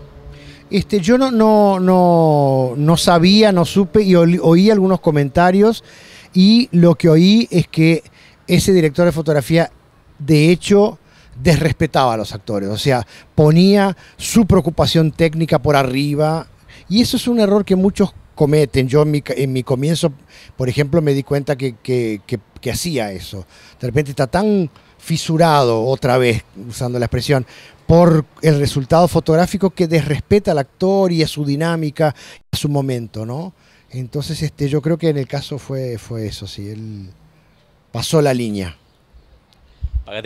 Este, yo no, no, no, no sabía, no supe, y oí algunos comentarios, y lo que oí es que ese director de fotografía, de hecho, desrespetaba a los actores, o sea, ponía su preocupación técnica por arriba, y eso es un error que muchos cometen. Yo en mi, en mi comienzo, por ejemplo, me di cuenta que, que, que, que hacía eso. De repente está tan fisurado, otra vez, usando la expresión, por el resultado fotográfico que desrespeta al actor y a su dinámica, a su momento, ¿no? Entonces, este, yo creo que en el caso fue, fue eso, sí, él pasó la línea.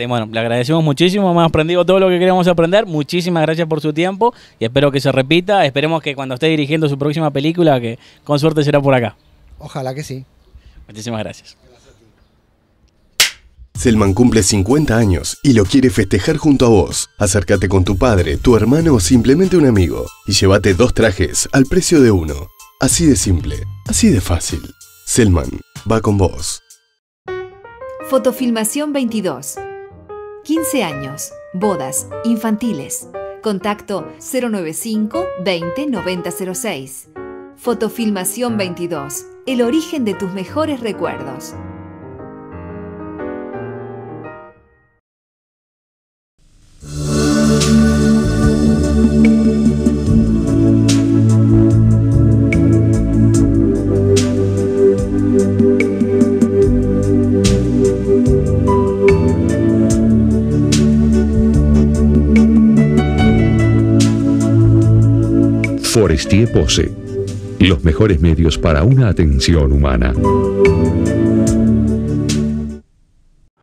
Bueno, le agradecemos muchísimo, hemos aprendido todo lo que queríamos aprender, muchísimas gracias por su tiempo y espero que se repita, esperemos que cuando esté dirigiendo su próxima película, que con suerte será por acá. Ojalá que sí. Muchísimas gracias. Zelman cumple cincuenta años y lo quiere festejar junto a vos. Acércate con tu padre, tu hermano o simplemente un amigo y llévate dos trajes al precio de uno. Así de simple, así de fácil. Zelman va con vos. Fotofilmación veintidós. quince años, bodas, infantiles. Contacto cero noventa y cinco, veinte, noventa cero seis. Fotofilmación veintidós, el origen de tus mejores recuerdos. Forestier Pose, los mejores medios para una atención humana.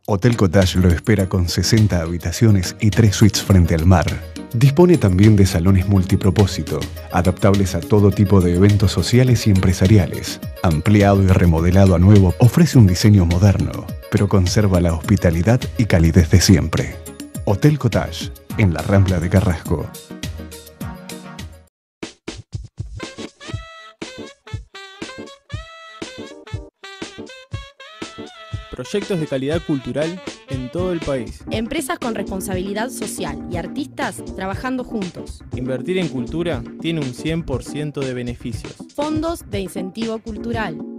Hotel Cottage lo espera con sesenta habitaciones y tres suites frente al mar. Dispone también de salones multipropósito, adaptables a todo tipo de eventos sociales y empresariales. Ampliado y remodelado a nuevo, ofrece un diseño moderno, pero conserva la hospitalidad y calidez de siempre. Hotel Cottage, en la Rambla de Carrasco. Proyectos de calidad cultural en todo el país. Empresas con responsabilidad social y artistas trabajando juntos. Invertir en cultura tiene un cien por ciento de beneficios. Fondos de incentivo cultural.